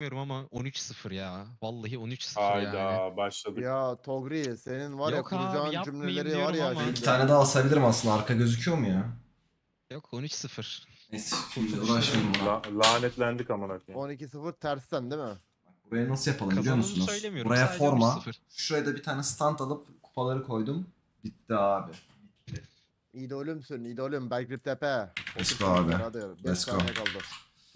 bilmiyorum ama 13-0 ya. Vallahi 13-0 yani. Hayda başladık. Ya Togri senin var ya kuracağın cümleleri var ya. Bir tane daha asabilirim aslında, arka gözüküyor mu ya? Yok 13-0. Neyse şimdi uğraşmayalım. Lanetlendik aman akıyım. 12-0 tersten değil mi? Buraya nasıl yapalım biliyor musunuz? Buraya forma. Şuraya da bir tane stand alıp kupaları koydum. Bitti abi. İdolümsün idolüm. Berk Rip Tepe. Let's go abi. Let's go.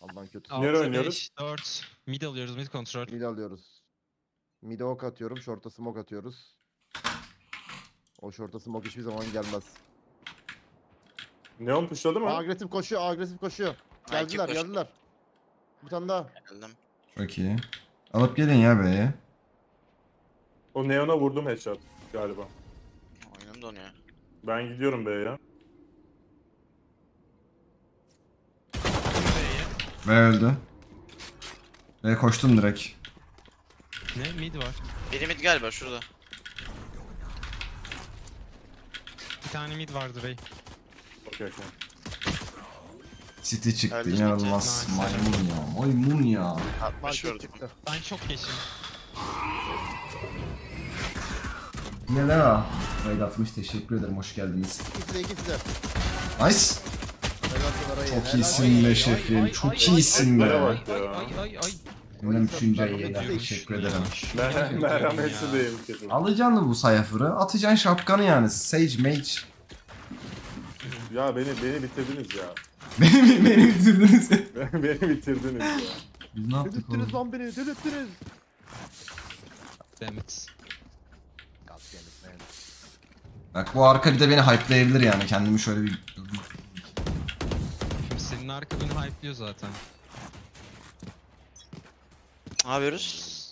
Allah'ın kötüsü. Nereye oynuyoruz? 4. Mid alıyoruz, mid kontrol. Mid alıyoruz. Mid'e ok atıyorum, short'a smoke atıyoruz. O short'a smoke hiçbir zaman gelmez. Neon pushladı mı? Agresif koşuyor, agresif koşuyor. Geldiler, geldiler. Bir tane daha. Çok iyi. Alıp gelin ya B'ye. O Neon'a vurdum headshot galiba. Oynadım da onu ya. Ben gidiyorum B'ye. B öldü. B koştum direkt. Ne mid var? Biri mid galiba şurada. Bir tane mid vardı bey. Okey okey. City çıktı inanılmaz. Maymun ya. Maymun ya. Ben çok geçim. Neler ha? Raid atmış, teşekkür ederim, hoş geldiniz. İkisi de. Nice. Çok iyisin be şefim, çok iyisin be. Benim üçüncü ayına teşekkür ederim. Merhametli değilim kesin. Alacaksın da bu sayfırı, atacaksın şapkanı yani. Sage Mage. Ya beni bitirdiniz ya. Beni bitirdiniz. Beni bitirdiniz ya. Biz ne yaptık oğlum? Dödüttünüz lan beni, dödüttünüz. Dammit. Bak bu arka bir de beni hype'layabilir yani, kendimi şöyle bir... Arka beni hype'liyor zaten. Ne yapıyoruz?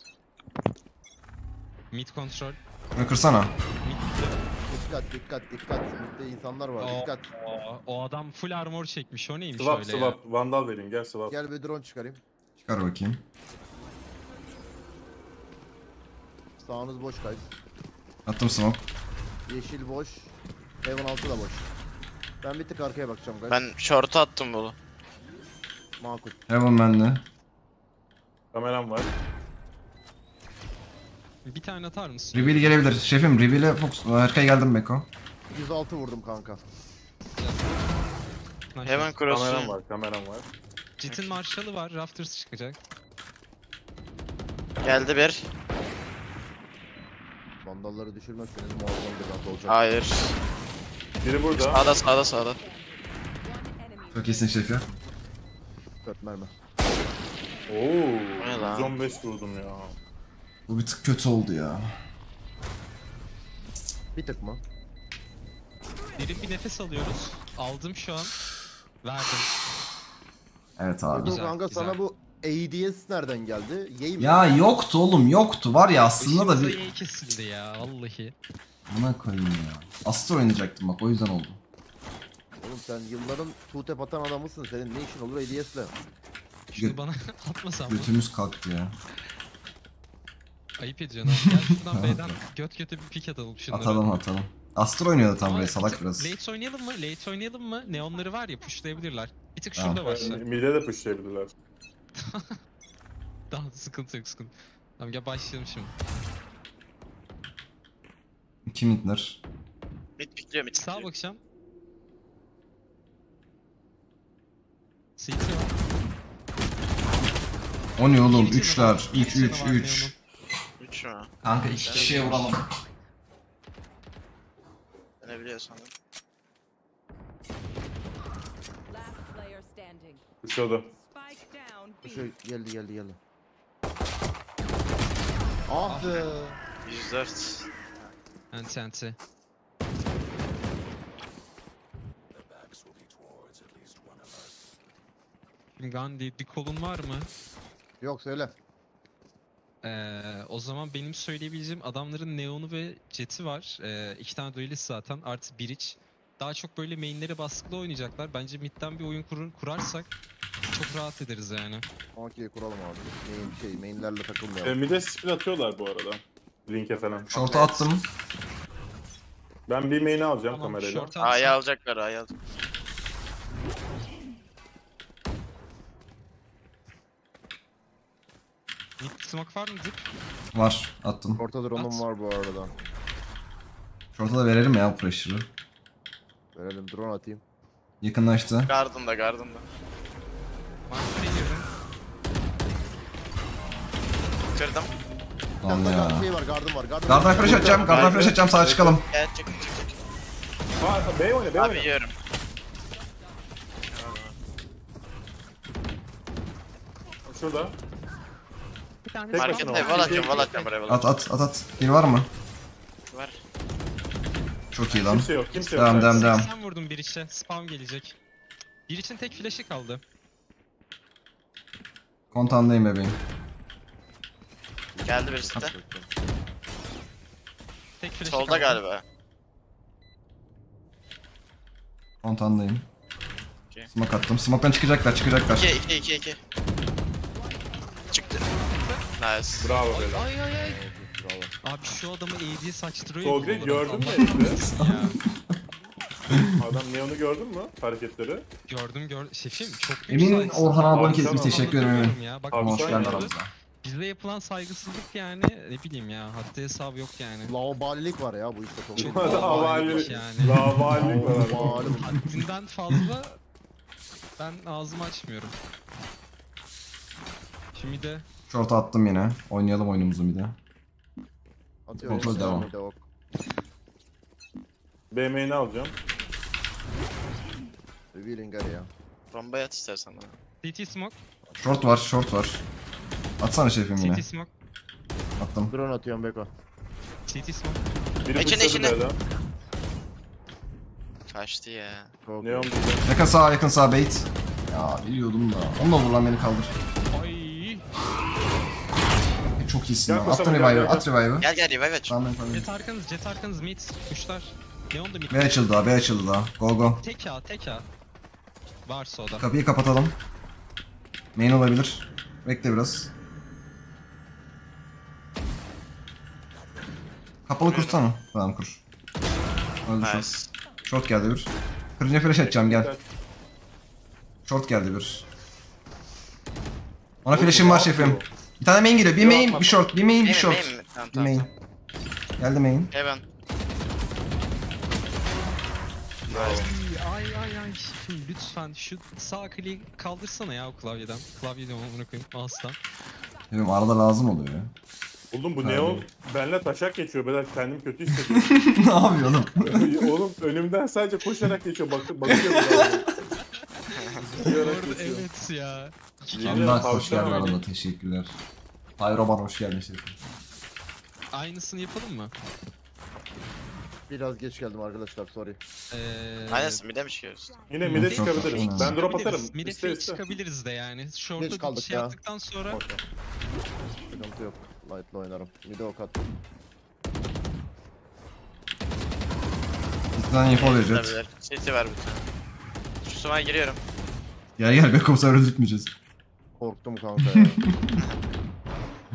Mid kontrol. Bunu kırsana. Dikkat. Mid'de insanlar var, dikkat. O adam full armor çekmiş, o neymiş öyle ya? Swap, vandal vereyim, gel swap. Gel bir drone çıkarayım. Çıkar bakayım. Sağınız boş guys. Attım smoke. Yeşil boş, heaven altı da boş. Ben bir tık arkaya bakacağım guys. Ben short'a attım bunu. Makul. Hemen bende. Kameram var. Bir tane atar mısın? Reveal gelebilir. Şefim reveal'e fokus. Arkaya geldim Beko. 106 vurdum kanka. Hemen cross'u. Kameram var. Jit'in marşalı var. Rafters çıkacak. Geldi bir. Bandalları düşürmezseniz muazzam bir rant olacak. Hayır. Biri burada. Sağda. Çok iyisin şef ya. 4 mermi. Ooo. 115 vurdum ya. Bu bir tık kötü oldu ya. Bir tık mı? Derin bir nefes alıyoruz. Aldım şu an. Verdim. Evet abi. Güzel, kanka güzel. Sana bu ADS nereden geldi? Ya yoktu oğlum, yoktu. Var ya aslında da bir... Eşimize kesildi ya vallahi. Buna koyayım ya. Astro oynayacaktım bak, o yüzden oldu. Oğlum sen yılların tutep atan adamısın, senin ne işin olur ADS'le? Şunu bana atmasam. Götümüz kalktı ya. Ayıp ediyorsun abi. Gel şuradan B'den göte bir pik atalım şunları. Atalım. Astro oynuyordu tam buraya, salak biraz. Late oynayalım mı? Neonları var ya, pushlayabilirler. Bir tık şurada başla. Mid'e de pushlayabilirler. Daha sıkıntı yok. Tamam gel başlayalım şimdi. İki midler. Mid pikliyor. Sağa bakacağım. CT var. O ne oğlum? 3'ler. 3. 3 mü? Kanka 2 kişiye vuralım. Ne biliyorsun lan? Kuşadı. Geldi. Ah be. 104. Anti. Gandhi, bir kolun var mı? Yok söyle. O zaman benim söyleyebileceğim adamların Neon'u ve Jet'i var. 2 tane duelist zaten artı Bridge. Daha çok böyle mainlere baskılı oynayacaklar. Bence mid'den bir oyun kurarsak çok rahat ederiz yani. Okey kuralım abi. Mainlerle takılmayalım. Mid'e spin atıyorlar bu arada. Link'e falan. Short'a attım. Ben bir main'i alacağım tamam, kamerayla. A'yı alacaklar, Mid smoke var mı Zip? Var, attım. Orta drone'um at. Var bu arada. Şorta da verelim ya pressure'ı. Verelim, drone atayım. Yakınlaştı. Gardımda, gardımda. Master'e girdim. Kırdım. Lan ya. Gardan flash atacağım, gardan flash atacağım, sağa çıkalım. Gel, çıkın, çıkın. Bey oyna, bey oyna. Abi yiyorum. Şurada. Markette val atacağım, val atacağım buraya. At, at, at, at. Bir var mı? Var. Çok iyi lan. Kimse yok, kimse yok. Devam, devam, devam. Sen vurdun bir işe, spam gelecek. Bir için tek flash'ı kaldı. Kontağındayım bebeğim. Geldi birisi de. Tek flash'ı solda kaldı galiba. Kontağındayım. Okay. Smoke attım. Smoke'dan çıkacaklar, çıkacaklar. 2. Çıktı. Nice. Bravo beyler. Ay ay ay. Bravo. Abi şu adamı AD saçtırıyor. Solgrid gördün mü adam Neon'u gördün mü hareketleri? Gördüm, gördüm. Şefim çok güzel. Emin Orhan abone etmiş, teşekkür ederim. Bak hoş geldin aramıza. Bizde yapılan saygısızlık yani ne bileyim ya, hatta hesabı yok yani. Laubalilik var ya bu işte. Laubalilik yani. Laubalilik var. Haddinden fazla ben ağzımı açmıyorum. Şimdi de short attım yine. Oynayalım oyunumuzu bir de. Kontrol devam. BM'ni alacağım. Bir lingar ya. Rambaya at istersen bana. CT smoke. Short var, short var. Atsana şefim yine. CT smoke. Attım. Drone atıyorum Beko. CT smoke. İçine, içine. Kaçtı ya. Neon yakın sağ, yakın sağ bait. Ya biliyordum da. Onunla vur lan, beni kaldır. Çok iyisin lan. At revive'ı, at revive'ı. Gel gel revive aç. Jet arkanız, jet arkanız mid. Kuşlar. Neon da mid. B açıldı daha, B açıldı daha. Go go. Tek A, tek A. Varsa o da. Kapıyı kapatalım. Main olabilir. Bekle biraz. Kapalı kursana. Tamam kur. Öldü nice. Short. Short geldi bir. Kırınca flash atacağım gel. Short geldi bir. Ona flash'im var şefim. Bir tane main geliyor. Bir main, bir short, bir main, bir short. Bir main. Geldi main. Heaven. Ay. Şimdi lütfen şu sağ kliği kaldırsana ya o klavyeden. Klavyeden onu koyayım. Aslan. Benim arada lazım oluyor ya. Oğlum bu Neo benle taşak geçiyor. Ben kendim kötü hissediyorum. Ne yapıyor oğlum? Oğlum önümden sadece koşarak geçiyor. Bakıyorum. Evet ya. Anlat, hoş geldin arada, teşekkürler. Hayroban hoş geldin şefim. Aynısını yapalım mı? Biraz geç geldim arkadaşlar, sorry. Aynısını mide mi çıkıyoruz? Yine mide çıkabiliriz, ben drop atarım. Mide çıkabiliriz de yani. Short'a bir şey yaptıktan sonra... Sıkıntı yok, light'la oynarım. Mide ok attım. Bir tane info vereceğiz. Sesi ver bütün. Şu sumaya giriyorum. Gel gel Beko, sen öldürtmeyeceğiz. Korktum kanka ya.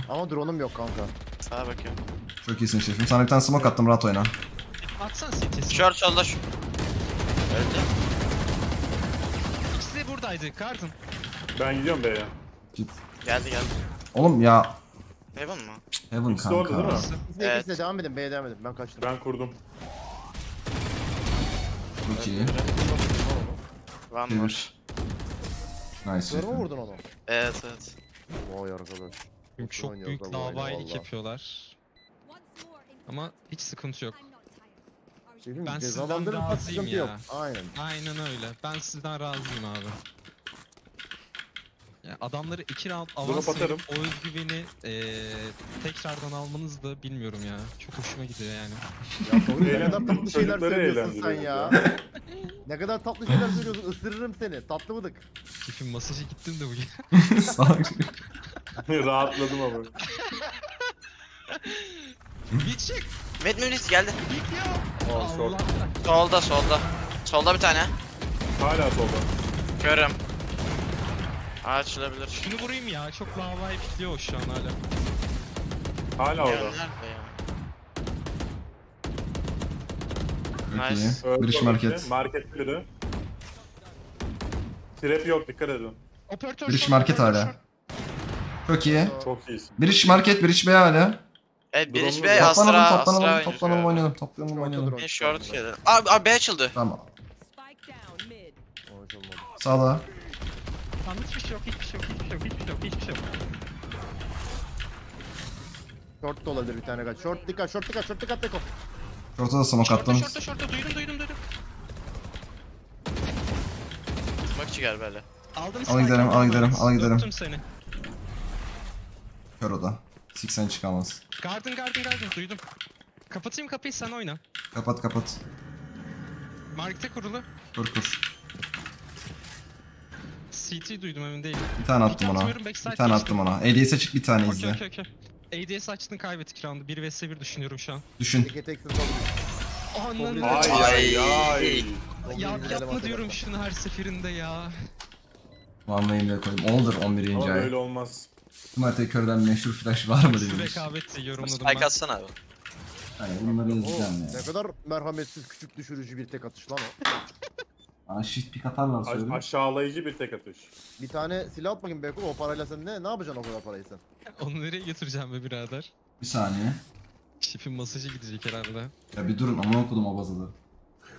Ama drone'um yok kanka. Sağa bakıyorum. Çok iyisin şefim. Sana bir tane smoke attım, rahat oyna. Atsana CT'si. Short solda şu. Öldü. İkisi de buradaydı. Kartın. Ben gidiyorum be ya. Git. Geldi geldi. Oğlum ya. Heaven mı? Heaven İkisi kanka. İkisi de orada değil mi? Evet. İkisi de devam edin. B'ye devam edin. Ben kaçtım. Ben kurdum. Çok iyi. One more. Nice. Nereye vurdun onu? Evet evet. Vay arkadaş. Çok büyük lavaylık yapıyorlar. Ama hiç sıkıntı yok. Şefim, ben sizden razıyım ya. Yok. Aynen. Aynen öyle. Ben sizden razıyım abi. Ya adamları 2 round avans verip o özgüveni tekrardan almanız da bilmiyorum ya. Çok hoşuma gidiyor yani. Ya ne kadar tatlı şeyler söylüyorsun sen ya. Ne kadar tatlı şeyler söylüyorsun, ısırırım seni. Tatlı mıdık? Şefim masaja gittim de bugün. Sağ rahatladım ama. Bir çık. Medmunis geldi. Solda. Solda, solda. Solda bir tane. Hala solda. Körüm. Açılabilir. Şunu vurayım ya, çok lavayı pikliyor şu an hala. Hala orada. Nice. Giriş market. Market biri. Trap yok, dikkat edin. Giriş market hala. Çok iyi. Çok iyisin. Biriş market, Biriş Bey hala. Evet, Biriş Bey asra. Toplanalım oynayalım. Toplanalım oynayalım. Ne short geldi. Abi B açıldı. Tamam. Sağla. Hiçbir şey yok. Short da olabilir bir tane kaç. Short dikkat Teko. Short'a da smoke attım. Short'a duydum. Smoke çıkar böyle. Al gidelim. Tuttum seni. Kör oda. 80 çıkamaz. Garden duydum. Kapatayım kapıyı, sen oyna. Kapat. Markete kurulu. Kur. CT duydum, emin değilim. Bir tane attım ona. ADS'e çık, bir tane izle. Okay. ADS açtın, kaybettik round'u. 1 vs 1 düşünüyorum şu an. Düşün. Ay. Yapma diyorum şunu her seferinde ya. Vanlayayım diye koydum. Olur 11. ay. Öyle olmaz. Bunlar tekörden meşhur flash var mı diyorsun? Rekabet yorumladım ben. Spike atsana abi. Hani bunları izleyeceğim ya. Ne kadar merhametsiz, küçük düşürücü bir tek atış lan o. Shit pick atarlar söylüyorum. Aşağılayıcı bir tek atış. Bir tane silah at bakayım Beko, o parayla sen ne yapacaksın o kadar parayı sen? Onu nereye götüreceğim be birader? Bir saniye. Şip'in masajı gidecek herhalde. Ya bir durun, amına okudum o bazalı.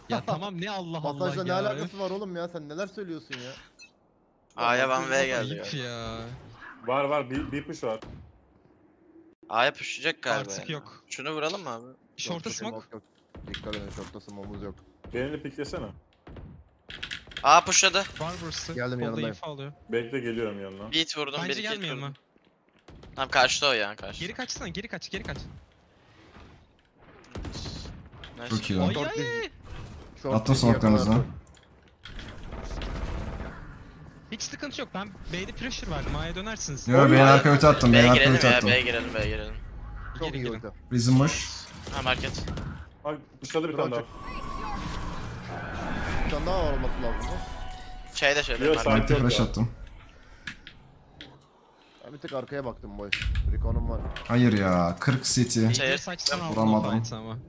Ya tamam, ne Allah Allah ya. Masajla ne alakası var oğlum ya, sen neler söylüyorsun ya? A'ya ben V'ye geldi ya. Var bir push var. A'ya pushlayacak galiba. Artık yani. Yok. Şunu vuralım mı abi? Short'a smoke. Dikkat edin, short'a smoke'umuz yok. Beni de piklesene. A pushladı. Var burası. Geldim yanına. Bekle, geliyorum yanına. Beat vurdum, biri gelmiyor mu? Tam karşıda o ya, karşı. Geri kaçsana, geri kaç. Çok iyi lan. Attım smoke'larınızı. Hiç sıkıntı yok, ben B'de pressure verdim, A'ya dönersiniz. Yo, B'ye arka öte attım, B'ye girelim. Çok iyi oldu. Bizim boş. Ha market. Abi dışarıda bir tane daha. Bir tane daha var olması lazım. Şöyle. Ben de flash attım. Ben bir tek arkaya baktım boy. Recon'um var. Hayır ya, 40 city. Vuramadım.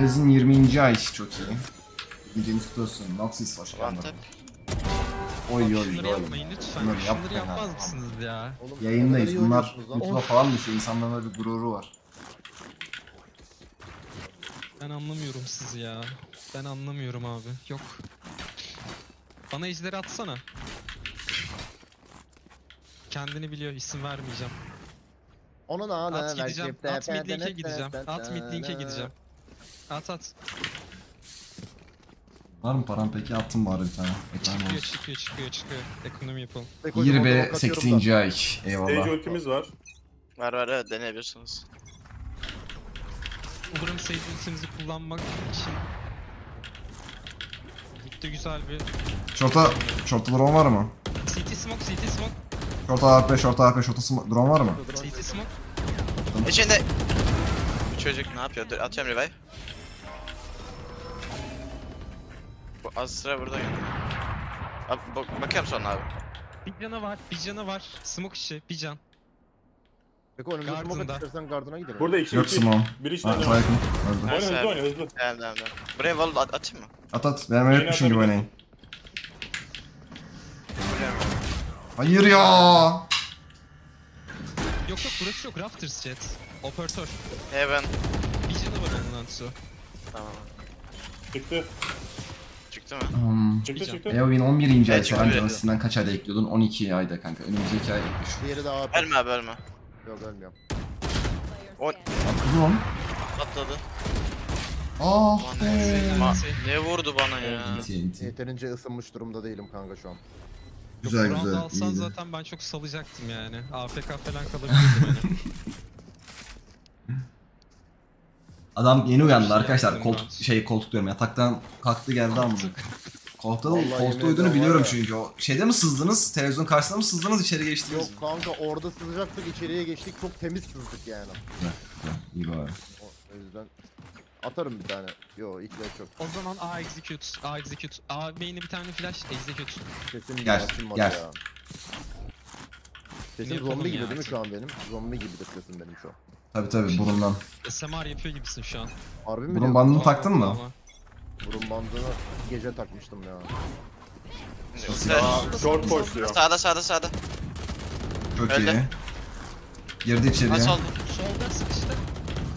Rezin 20. ay çok iyi. Birini tutuyorsun, Noxis hoş geldin. Oy. Bunları yapmaz mısınız ya? Oğlum, yayındayız, bunlar YouTube'a falan düşüyor, insanların öyle bir gururu var. Ben anlamıyorum sizi ya. Ben anlamıyorum abi, yok. Bana izleri atsana. Kendini biliyor, isim vermeyeceğim. Onun ağına vereceğim. At mid link'e gideceğim. At. Var mı param peki? Attım bari bir tane. Çıkıyor. Ekonomi yapalım. 28. ay. Eyvallah. Stage ultimiz var. Var evet, deneyebilirsiniz. Umarım stage ultimizi kullanmak için. Gitti güzel bir... Short'a drone var mı? CT smoke. Short'a AP, short'a smoke. Drone var mı? CT smoke. Tamam. İçinde... Bu çocuk ne yapıyor? Atıyorum revive. Az sıra burada geldi. Abi bakayım sonra abi. Bir cana var. Smoke işi, bir can. Peki onun smoke'a çıkarsan gardına gidelim. Burada iki. Yok smoke. Bir iş nerede? Hızlı. Tamam. Buraya wall atayım mı? At. Ben öyle yapmışım gibi oynayın. Hayır ya. Yok burası yok. Rafters jet. Operatör. Heaven. Bir cana var onun antısı. Tamam. Çıktı. Çıktı. Eowyn 11. ay sonrasından kaç ayda ekliyordun? 12 ayda kanka. Önümüzdeki ay ekliyorsun. Diğeri de AP. Ölme. Yok, ölmüyorum. Atladı. Ah be. Ne vurdu bana ya. Yeterince ısınmış durumda değilim kanka şu an. Güzel. Round alsan zaten ben çok salacaktım yani. AFK falan kalabilirdim. Adam yeni uyandı arkadaşlar. Koltuk diyorum, yataktan kalktı geldi ama. Koltukta uyduğunu biliyorum ya. Çünkü o şeyde mi sızdınız? Televizyon karşısında mı sızdınız, içeri geçtiniz? Yok kanka, orada sızacaktık, içeriye geçtik, çok temiz sızdık yani. İyi bari. O yüzden atarım bir tane. Yo ilkler çok. O zaman A execute. A main'e bir tane flash execute. Kesin gel. Sesin zombi gibi değil mi şu an benim? Zombi gibi de sesim benim şu an. Tabii burundan. SMR yapıyor gibisin şu an. Harbi mi? Burun bandını taktın mı? Burun bandını gece takmıştım ya. Short koşuyor. Sağda. Çok öldü. İyi. Girdi içeriye. Nasıl oldu? Solda sıkıştı.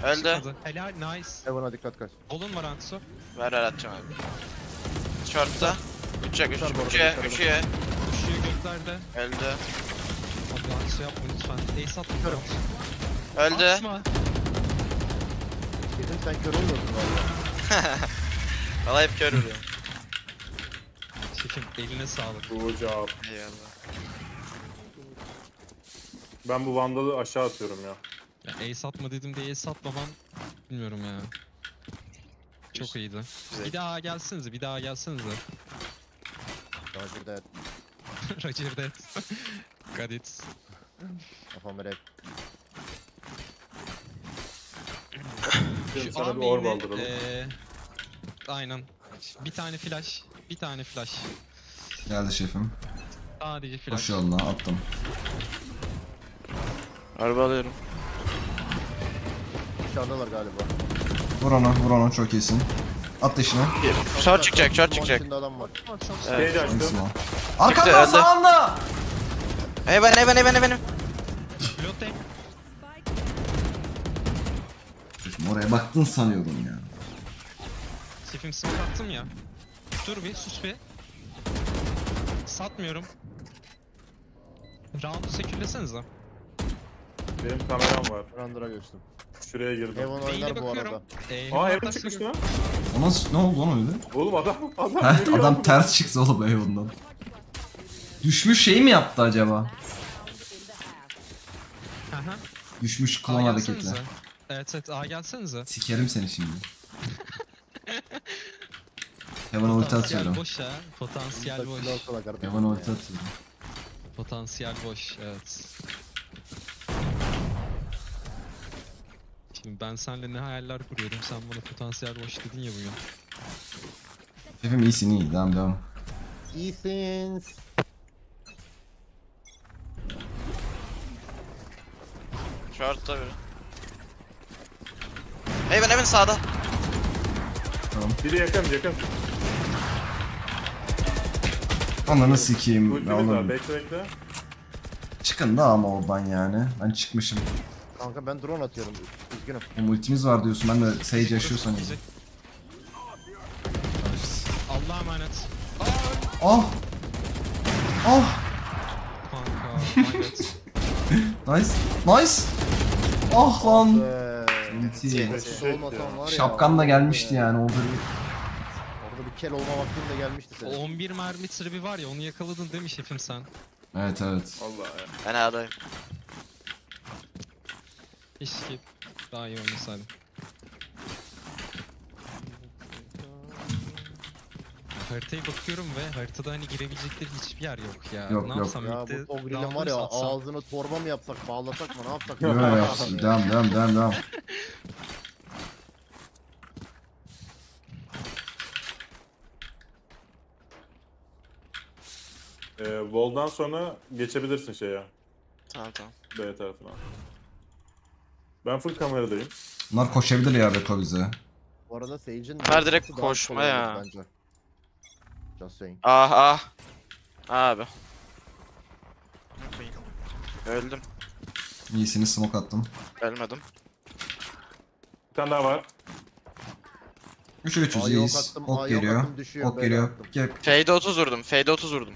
Öldü. Helal, nice. Evona dikkat kaç. Bolun var Antsu. Ver atacağım abi. Short'ta. 3'e. Düşüyor göklerde. Öldü. Abi Antsu yapma lütfen. Ace atmıyorum. Öldü. Atma. Dedim sen kör olmadın valla. Valla hep kör oluyor. Şefim eline sağlık. Hocam. Eyvallah. Ben bu vandalı aşağı atıyorum ya. Ya ace atma dedim de ace atmaman bilmiyorum ya. Çok iyiydi. Güzel. Bir daha gelsinize. Roger dead. Roger dead. Got it. Kafamı red. Şu sana bir orb aldıralım. Aynen. Bir tane flash. Geldi şefim. Sadece flash. Maşallah attım. Araba alıyorum. Dışarıdalar galiba. Vur ona çok iyisin. At dışına. Şort çıkacak. Şeyde açtım. Arkamda sağında. Eyvah. Pilotayım. Oraya baktın sanıyordum ya. Şefim smoke attım ya. Dur bir sus bir. Satmıyorum. Round'u sekürlesenize. Benim kameram var. Round'a geçtim. Şuraya girdim. Evon oynar bu arada. Aa Evon çıkmış lan. O nasıl? Ne oldu ona öyle? Oğlum adam. Heh, adam ters çıksa oğlum Evon'dan. Düşmüş şey mi yaptı acaba? Aha. Düşmüş klon hareketler. Evet A gelsenize. Sikerim seni şimdi. Hemen ulti atıyorum. Potansiyel boş. Hemen ulti atıyorum. Potansiyel boş, evet. Şimdi ben seninle ne hayaller kuruyordum, sen bana potansiyel boş dedin ya bugün. Şefim iyisin, iyi, devam. İyisin. Şartta biri. Hemen sağda. Tamam. Biri yakın. Ananı sikeyim. Bekle. Çıkın da ama oradan yani. Ben çıkmışım. Kanka ben drone atıyorum. Üzgünüm. Multimiz var diyorsun. Ben de Sage yaşıyorsan iyi. Allah'a emanet. Oh. Kanka. Nice. Ah lan. Şapkan da gelmişti yani orada bir kel olma vaktin de gelmişti senin. 11 mermi tribi var ya, onu yakaladın değil mi şefim sen? Evet. Vallahi ben adayım. İşte daha iyi olmasaydı. Haritaya bakıyorum ve haritada hani girebilecekleri hiçbir yer yok ya. Yok. Ne yapsam ya, bitti. O grilin var ya, ağzını torba mı yapsak, bağlasak mı, ne yapsak? Yok. Devam. Wall'dan sonra geçebilirsin şeye. Tamam. B tarafına. Ben full kameradayım. Bunlar koşabilir ya Beko bize. Bu arada Sage'in... Bunlar direkt koşma ya. Bence. Abi. Öldüm. İyisiniz, smoke attım. Ölmedim. Bir tane daha var. 3'e 300 iyiyiz. Ok geliyor. Fade'e 30 vurdum.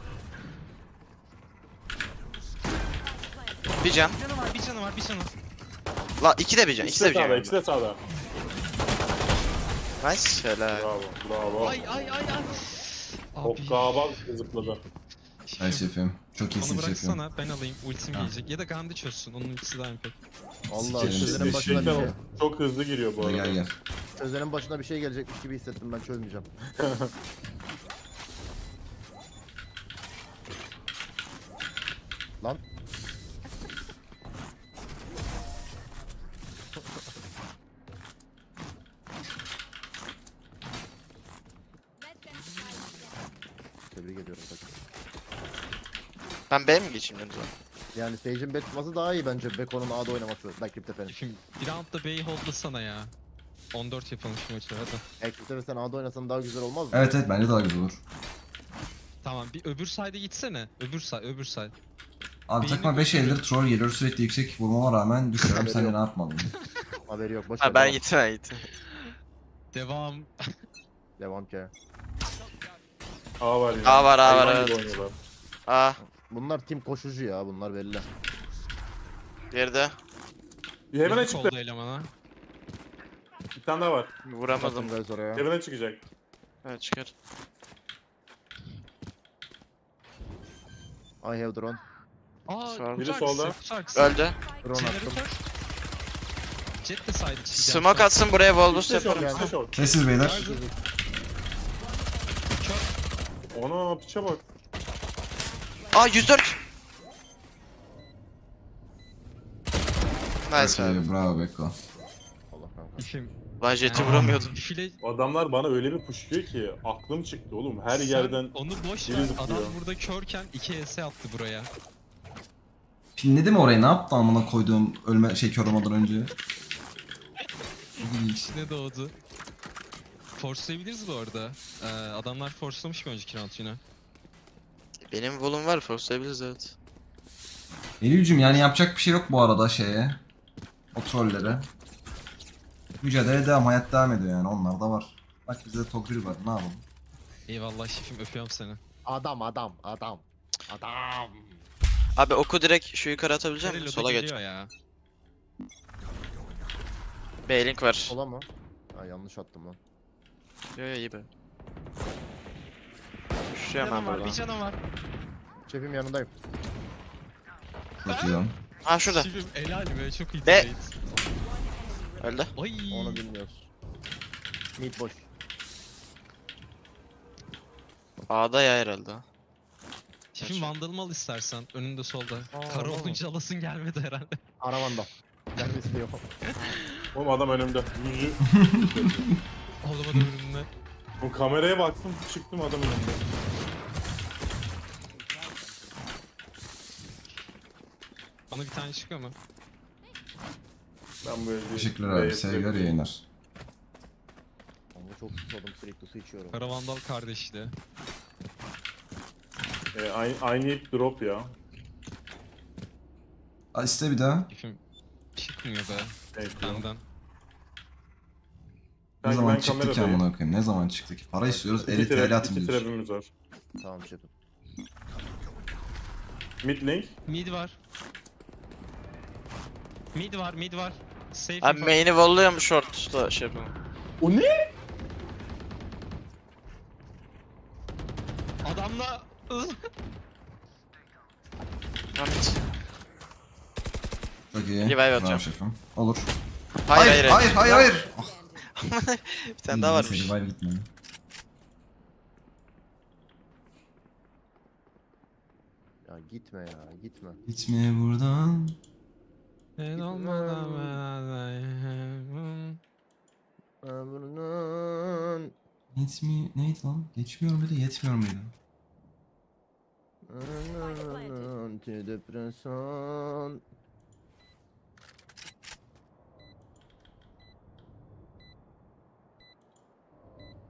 Bir can. Bir canı var. La iki de bir can. İkisi de sağda. Nice. Helal. Bravo. Ay. Hoppa bak zıpladı. Ay şefim. Çok iyisin şefim. Onu bıraksana, ben alayım, ultim gelecek. Ya da Gandhi çözsün, onun ultisi daha impek. Vallahi sözlerin başına bir şey. Çok hızlı giriyor bu arada. Gel. Sözlerin başına bir şey gelecekmiş gibi hissettim, ben çözmeyeceğim. Lan. Ben B mi geçeyim dedim? Yani Sage'in B tutması daha iyi bence, Beko'nun A'da oynaması. Berk Rip Tepe'nin. Şimdi bir roundda B'yi holdlasana ya. 14 yapalım şu maçı, hadi. Berk Rip Tepe sen A'da oynasan daha güzel olmaz mı? Evet bence daha güzel olur. Tamam, bir öbür side'e gitsene. Öbür side. Abi takma 5 eldir troll geliyor, sürekli yüksek vurmama rağmen düşüyorum. Sen de ne yapmadın? Haberi yok. Ha, ben gittim. Devam. Devam ki. A var. A. Bunlar tim koşucu ya, bunlar belli. Nerede? Evine çıktı. Bir tane daha var. Vuramadım biraz oraya. Evine çıkacak. Evet, çıkar. I have drone. Biri solda. Öldü. Drone attım. Smoke atsın buraya, volbus yaparım. Sessiz beyler. Ana piçe bak. Aa 104. Nice abi. Bravo Beko. Allah kahretsin. Lan jeti vuramıyordum. Adamlar bana öyle bir pushluyor ki aklım çıktı oğlum. Her yerden onu boş ver. Adam burada körken 2S attı buraya. Pinledi mi orayı? Ne yaptı amına koyduğum ölme şey kör olmadan önce? İçine doğdu. Forcelayabiliriz bu arada. Adamlar forcelamış mı önceki round yine? Benim volum var, forcelayabiliriz evet. Elilcüm yani yapacak bir şey yok bu arada şeye. O trollere. Mücadele devam, hayat devam ediyor yani, onlar da var. Bak bizde Togbil var, ne yapalım? Eyvallah şefim, öpüyorum seni. Adam. Abi oku direkt şu yukarı atabilecek misin? Sola geç. B-link var. Sola mı? Ha, yanlış attım lan. Yo iyi be. Bir canım var. Şefim yanındayım. Bakıyorum. Ha şurada. Şefim helal be, çok iyi. Be. Öldü. Onu bilmiyoruz. Mid boş. A'da ya herhalde. Şefim vandalımı al istersen, önünde solda. Kara olunca alasın gelmedi herhalde. Ara vandal. Gelmesi de yok. Oğlum adam önümde. Yüzü. Oğlum adam önümde. Bu kameraya baktım, çıktım adam önümde. Bana bir tane çıkıyor mu? Ben böyle teşekkürler abi, sevgiler yayınlar. Ama çok susadım, sürekli su içiyorum. Kara vandal kardeşli. I need drop ya. İste bir daha. Şefim çıkmıyor be. Evet, benden. Ne zaman çıktı ki amına koyayım? Ne zaman çıktı ki? Para istiyoruz, el atmıyoruz. Bir trebimiz var. Tamam şefim. Mid link. Mid var. Safe. Abi main'i volluyor mu short'ta şefim? O ne? Adamla çok iyi. Revive atacağım şefim. Olur. Hayır. Bir tane daha varmış. Revive gitmedi. Ya gitme. Gitme buradan. Ben olmadan ben. Neydi lan? Geçmiyor muydu? Yetmiyor muydu? Antidepresan.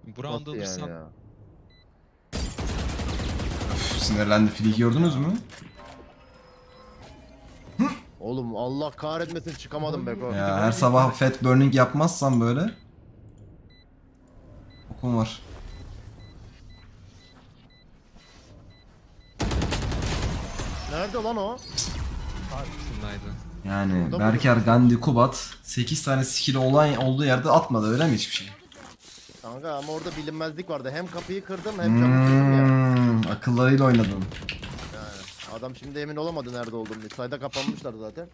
Brown'da alırsan yani. Sinirlendi, fili gördünüz mü? Oğlum Allah kahretmesin, çıkamadım Beko. Ya her sabah fat burning yapmazsan böyle. Okum var. Nerede lan o? Harikasındaydı. Yani Berker, Gandhi, Kubat 8 tane skill olduğu yerde atmadı öyle mi hiçbir şey? Kanka ama orada bilinmezlik vardı. Hem kapıyı kırdım hem camı kırdım yani. Akıllarıyla oynadım. Yani adam şimdi emin olamadı nerede olduğunu. Sayda kapanmışlar zaten.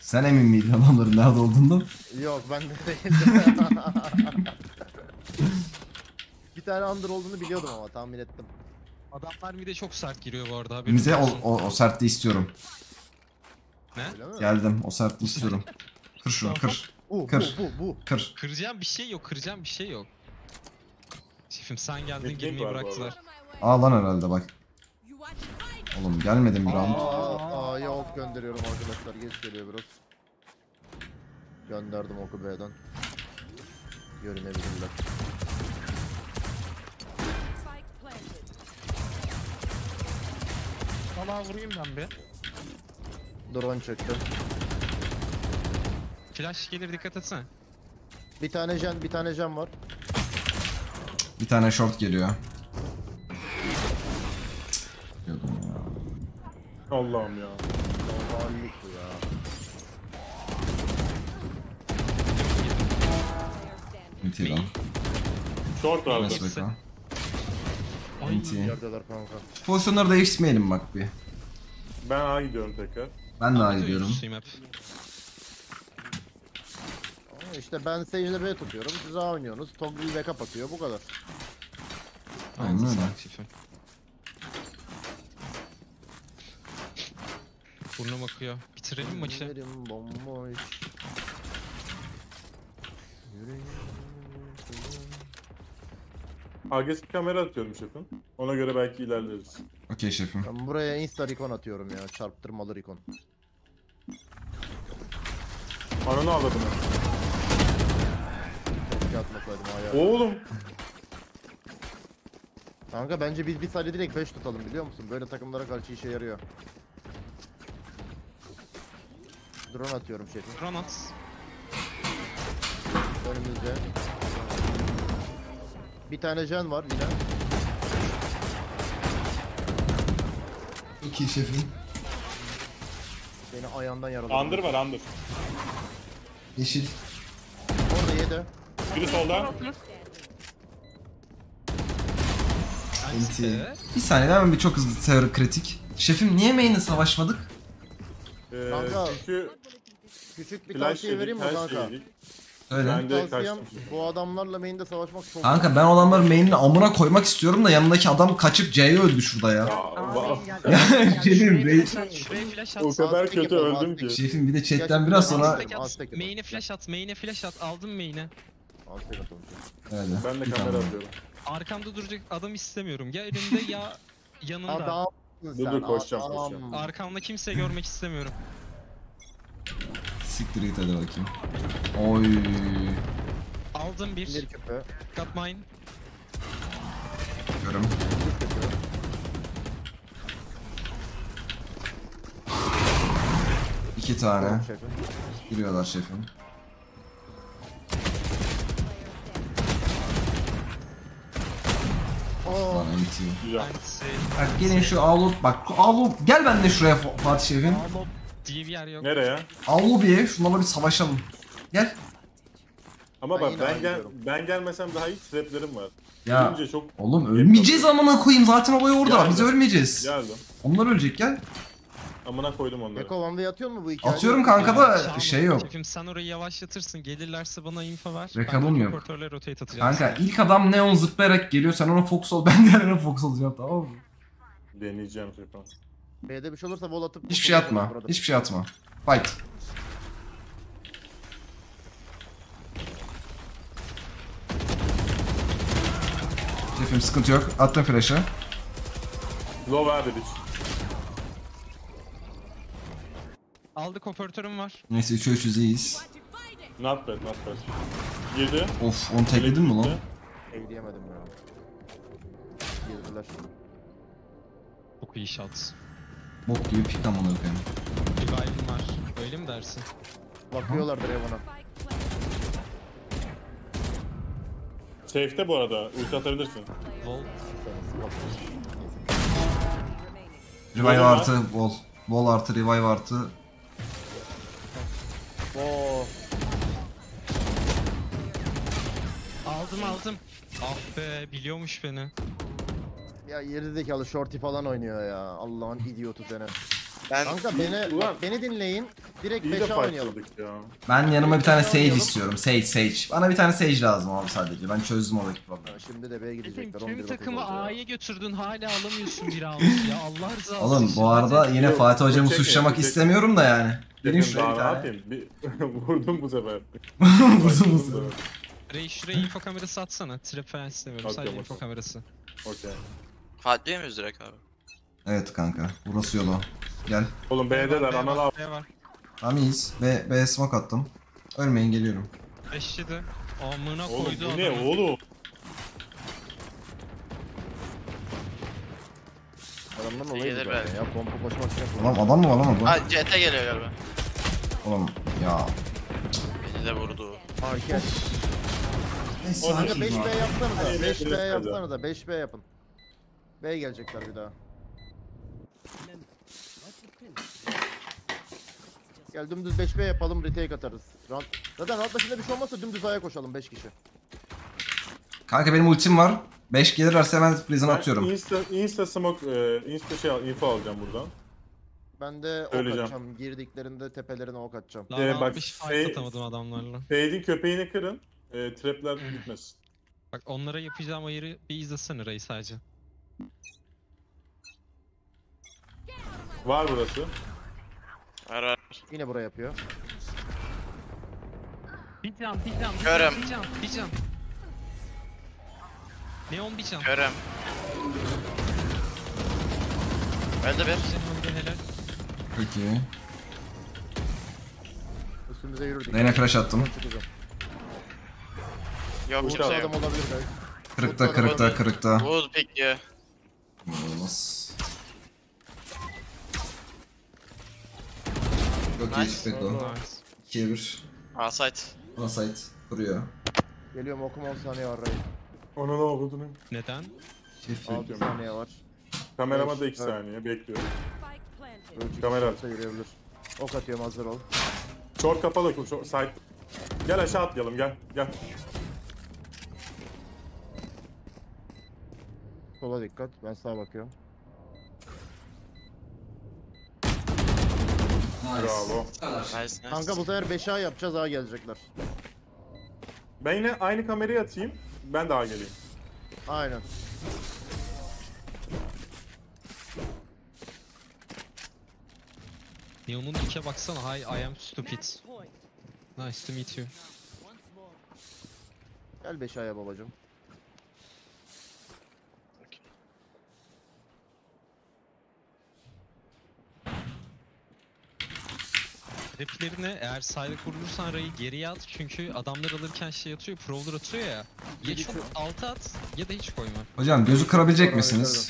Sen emin miydin adamların nerede olduğundan? Yok ben de değildim. Bir tane under olduğunu biliyordum ama tahmin ettim. Adamlar bir de çok sert giriyor bu arada. Bize o sertliği istiyorum. Ne? Geldim, o sertliği istiyorum. Kır şunu, kır. Kır. Kıracağım bir şey yok. Şefim sen geldin, girmeyi bıraktılar. Aa lan herhalde bak. Oğlum gelmedim bir round. A'ya ok gönderiyorum arkadaşlar, geç geliyor biraz. Gönderdim oku B'den. Görünebilirler. salağa vurayım ben bir. Drone çöktü. Flash gelir, dikkat etsene. Bir tane can var. Bir tane short geliyor. Allah'ım ya. Allah'ım ya. Miti lan. Short aldı. Miti. Pozisyonları değiştirmeyelim bak bir. Ben A gidiyorum tekrar. Ben de A gidiyorum. İşte ben stage'de B tutuyorum, siz A oynuyorsunuz, Toggle'yi back up atıyor, bu kadar. Aynen öyle. Burnum akıyor, bitirelim mi maçı? Bitirelim bomboş. Agresif kamera atıyorum şefim, ona göre belki ilerleriz. Okey şefim. Ben buraya insta recon atıyorum ya, çarptırmalı recon. Ananı ağladım ben. Oğlum. Kanka bence biz bir saniye direkt 5 tutalım, biliyor musun? Böyle takımlara karşı işe yarıyor. Drone atıyorum şefim. Drone at. Önümüzde. Bir tane can var yine. İki şefim. Beni ayağından yaraladı. Andır var, andır. Yeşil. Orada yedi. Biri solda. Bir saniye, hemen bir çok hızlı teori kritik. Şefim niye main'e savaşmadık? Çünkü küçük bir tavsiye vereyim mi kanka? Öyle. Tavsiyem bu adamlarla main'de savaşmak çok... Kanka ben olanları main'ine amına koymak istiyorum da yanındaki adam kaçıp C'yi öldü şurada ya. Şefim o kadar kötü öldüm ki. Şefim bir de chatten biraz sonra... Main'e flash at, aldım main'e. Öyle. Ben de kamera atıyorum. Arkamda duracak adam istemiyorum. Ya önümde ya yanımda. Dur koşacağım. Arkamda kimseyi görmek istemiyorum. Siktir git hadi bakayım. Oy. Aldım bir. Got mine. Görüm. İki tane. Giriyorlar şefim. Lan MT. Bak gelin şu avlop, bak avlop, gel ben de şuraya Fatih şefim. Avlop diye bir yer yok. Nereye? Avlopiye şunlarla bir savaşalım. Gel. Ama bak ben gelmesem daha iyi, traplerim var. Ya ölünce çok... Oğlum ölmeyeceğiz amına koyayım, zaten olay orada. Geldim. Biz ölmeyeceğiz. Geldim. Onlar ölecek, gel. Amına koydum onları. Eko vandı atıyor mu bu hikaye? Atıyorum kanka da yani, şey yok. Şefim sen orayı yavaşlatırsın, gelirlerse bana info ver. Rekalım yok. Kanka ilk adam neon zıplayarak geliyor, sen ona fokus ol, ben diğerine fokus olacağım, tamam mı? Deneyeceğim Rekan. B'de bir şey olursa vol atıp... Hiçbir şey atma, burada. Hiçbir şey atma. Fight. Şefim sıkıntı yok, attım flash'ı. Low abi bitch. Aldık, operatörüm var. Neyse 3-3 iyiyiz. Not bad, not bad. Girdi. Of, onu tekledin mi lan? Tekleyemedim ya. Girdiler. Çok iyi shot. Bok gibi pick amına koyayım. Bir baygın var. Öyle mi dersin? Bakıyorlardır Evan'a. Safe'te bu arada. Ulti atabilirsin. Vol. Revive artı vol. Vol artı revive artı. Oo. Aldım. Ah be, biliyormuş beni. Ya gerizekalı shorty falan oynuyor ya. Allah'ın idiotu seni. Kanka beni dinleyin. Direkt 5'e oynayalım. Ben yanıma bir tane sage istiyorum. Sage. Bana bir tane sage lazım abi sadece. Ben çözdüm oradaki problemi. Şimdi de B'ye gidecekler. Tüm takımı A'ya götürdün. Hala alamıyorsun bir round ya. Allah rızası için. Oğlum bu arada yine Fatih hocamı suçlamak istemiyorum da yani. Benim şuraya bir tane. Vurdum bu sefer. Rey şuraya info kamerası atsana. Trap falan istemiyorum. Sadece info kamerası. Okey. Haddiye miyiz direkt abi? Evet kanka. Burası yolu. Gel. Oğlum B'deler, anal abi. Tamam iyiyiz. B'ye smoke attım. Ölmeyin, geliyorum. Eşşidi. Amına koydu adam. Oğlum bu ne oğlum? Ondan dolayı ya pompa koşmak istiyor. Lan adam mı var lan orada? Ha CT geliyor galiba. Oğlum ya. Beni de vurdu. Hareket. Orada 5B yapsanıza. 5B yapsanıza. 5B yapın. B gelecekler bir daha. Gel dümdüz 5B yapalım, retake atarız. Zaten round başında bir şey olmazsa dümdüz A'ya koşalım 5 kişi. Kanka benim ultim var. 5 gelirlerse hemen splizini atıyorum. Insta smoke, insta info alacağım buradan. Ben de ok atacağım. Girdiklerinde tepelerine ok atacağım. Bak fight atamadım adamlarla. Fade'in köpeğini kırın. Trapler gitmesin. Bak onlara yapacağım ayırı bir izlesene Ray sadece. Var burası. Arar. Yine buraya yapıyor. Bir can. Körüm. Bir can. Neon bir can. Körüm. Öldü bir. Peki. Üstümüze yürüdük. Lane'e crash attım. Yok kimse adam yok. Olabilir belki. Kırıkta. Buz peki. Olmaz. Çok iyi çıktık o. 2'ye 1. A-site. Duruyor. Geliyorum okum 10 saniye var Ray. Ona da okudun. Neden? 6 saniye var. Kamerama da 2 saniye bekliyorum. Kamera atsa yürüyebilir. Ok atıyorum, hazır ol. Short kapalı kum, site. Gel aşağı atlayalım gel. Sola dikkat, ben sağa bakıyorum. Bravo. Nice. Kanka bu sefer 5A yapacağız, A gelecekler. Ben yine aynı kamerayı atayım, ben de A geleyim. Aynen. Neon'un dike baksana, hi I am stupid. Nice to meet you. Gel 5A'ya babacım. Replerine eğer sahile kurulursan Ray'ı geriye at çünkü adamlar alırken şey atıyor, Prowler atıyor ya. Ya çok altı at ya da hiç koyma. Hocam gözü kırabilecek misiniz?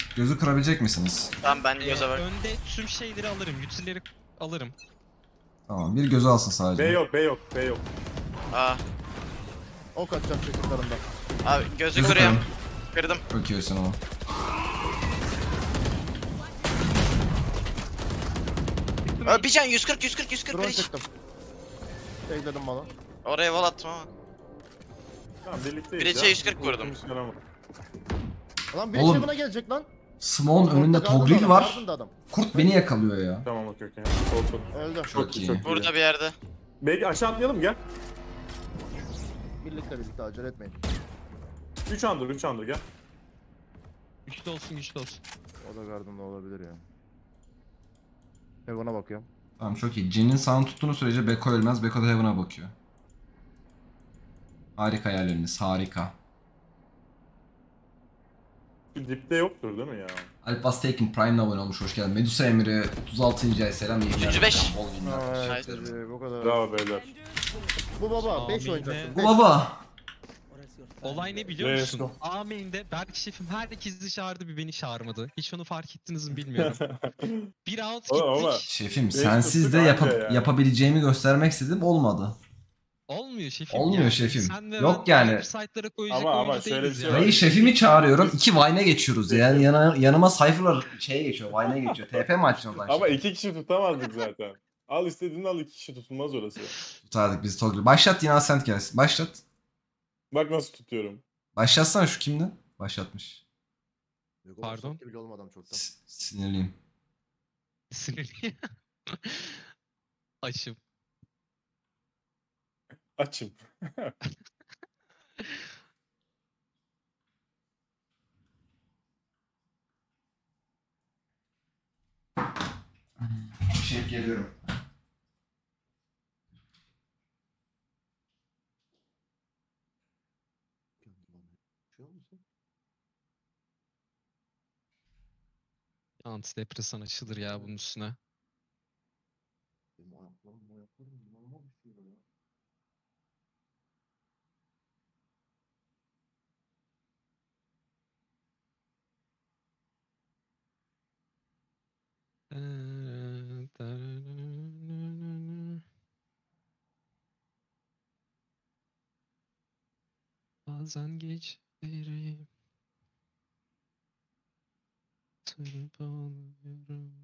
Tamam ben göze var. Önde tüm şeyleri alırım, ütüleri alırım. Tamam bir göze alsın sadece. B yok. Aa. Ok atacağım çocuklarından. Abi gözü kırıyorum. Kırdım. Öküyorsun ama. Bir can 140. Drone çıktım. Tekledim bana. Oraya wall attım ama. Tamam birlikteyiz ya. Breach'e 140 vurdum. Lan Breach'e buna gelecek lan. Small önünde Toggle var. Kurt beni yakalıyor ya. Tamam okey. Öldü. Çok iyi. Burada bir yerde. Belki aşağı atlayalım gel. Birlikte acele etmeyin. 3 andır gel. Güçlü olsun. O da gardında olabilir ya. Heaven'a bakıyorum. Tamam çok iyi. Jin'in sağını tuttuğunu sürece Beko ölmez. Beko da Heaven'a bakıyor. Harika yerleriniz. Harika. Dipte yoktur değil mi ya? Alpas Tekin Prime'la abone olmuş. Hoş geldin. Medusa Emir'i 36. ay selam. 35. Bu kadar. Bravo beyler. Bu baba. 5 oynayacaksın. Bu baba. Olay ne biliyor musun? Amin'de Berk şefim herkesi çağırdı bir beni çağırmadı. Hiç onu fark ettiniz mi bilmiyorum. Bir out gittik. Şefim sensiz de yapabileceğimi göstermek istedim olmadı. Olmuyor şefim. Yok yani. Ama şöyle bir şey var. Hayır şefimi çağırıyorum. 2 Vine'e geçiyoruz yani yanıma sayfalar şeye geçiyor. Vine'e geçiyor. TP maçına lan. Ama 2 kişi tutamazdık zaten. Al istediğini al 2 kişi tutulmaz orası. Tutardık biz Toggle. Başlat yine Ascent gelsin. Başlat. Bak nasıl tutuyorum. Başlatsana şu kimdi? Başlatmış. Pardon. Sinirliyim. Açım. Şey geliyorum. Antidepresan açılır ya bunun üstüne. Benim ayaklarım normal bir şey ya. bazen geçlerim tırpanıyorum.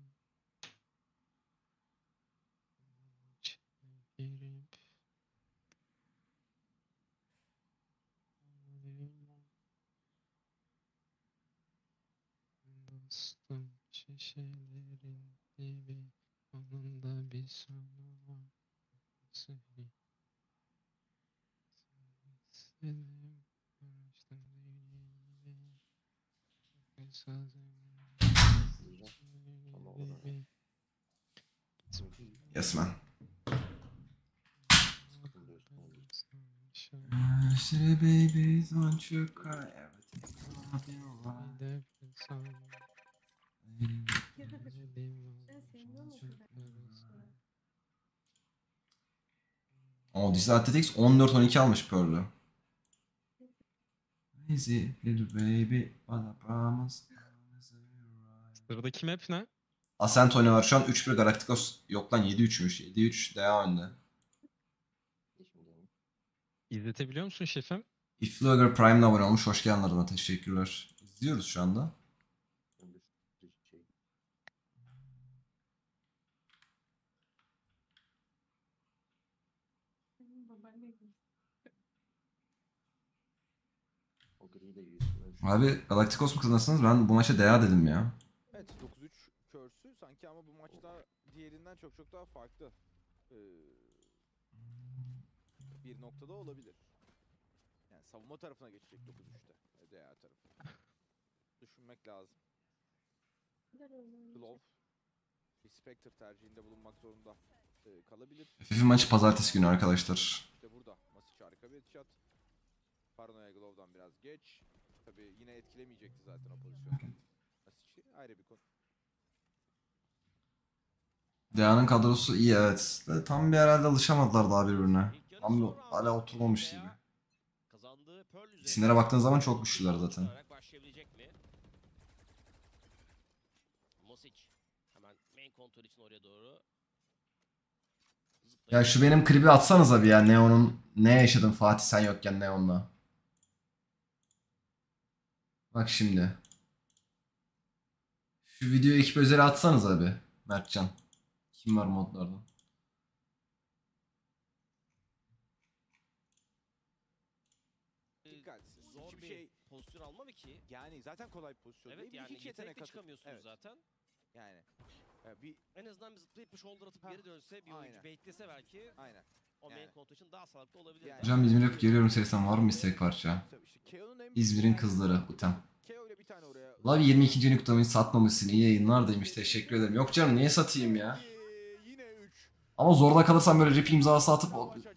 Dostum şişelerin dibi, onun da bir sonu var. Seni sevdim, konuştum deliyle. Yes man. Silly baby, don't you cry. Everything's gonna be alright. O dizi ATX 14-12 almış Pearl'ü. Easy little baby, bana promise. Sıradaki map ne? Ascent oynuyorlar şu an 3-1 Galacticos. Yok lan 7-3'müş. 7-3 daha önde. İzletebiliyor musun şefim? Iflogger Prime'la abone olmuş. Hoş geldin adına. Teşekkürler. İzliyoruz şu anda. Abi Galacticos mu kazanırsınız? Ben bu maça DA dedim ya. Evet 9-3 körsü sanki ama bu maçta diğerinden çok daha farklı. Bir noktada olabilir. Yani savunma tarafına geçecek 9-3'te. DA tarafı. Düşünmek lazım. Glove, Spectre tercihinde bulunmak zorunda kalabilir. FF maçı pazartesi günü arkadaşlar. İşte burada. Masiç harika bir etişat. Paranoya Glove'dan biraz geç. Tabii yine etkilemeyecekti zaten o pozisyon. Masiç'i ayrı bir konu. DA'nın kadrosu iyi evet. Tam bir herhalde alışamadılar daha birbirine. Tam hala oturmamış gibi. İsimlere baktığın zaman çok güçlüler zaten. Ya şu benim klibi atsanıza bir ya. Neon'un ne yaşadın Fatih sen yokken Neon'la. Bak şimdi. Şu videoyu ekip özel atsanız abi Mertcan. Kim var modlardan? Zor bir şey pozisyon alma mı ki? Yani zaten kolay bir pozisyon. Evet yani hiç yetenekle çıkamıyorsunuz evet. Zaten. Yani bir en azından bir zıplayıp bir shoulder atıp geri dönse bir oyuncu beklese belki. Aynen. O main kontu için daha sağlıklı olabilir. Yani. Hocam İzmir'e hep geliyorum serisinden var mı istek parça? İzmir'in kızları utan. Love 22. günü kutlamayı satmamışsın iyi yayınlar demiş teşekkür ederim. Yok canım niye satayım ya? Ama zorda kalırsam böyle rip imzası atıp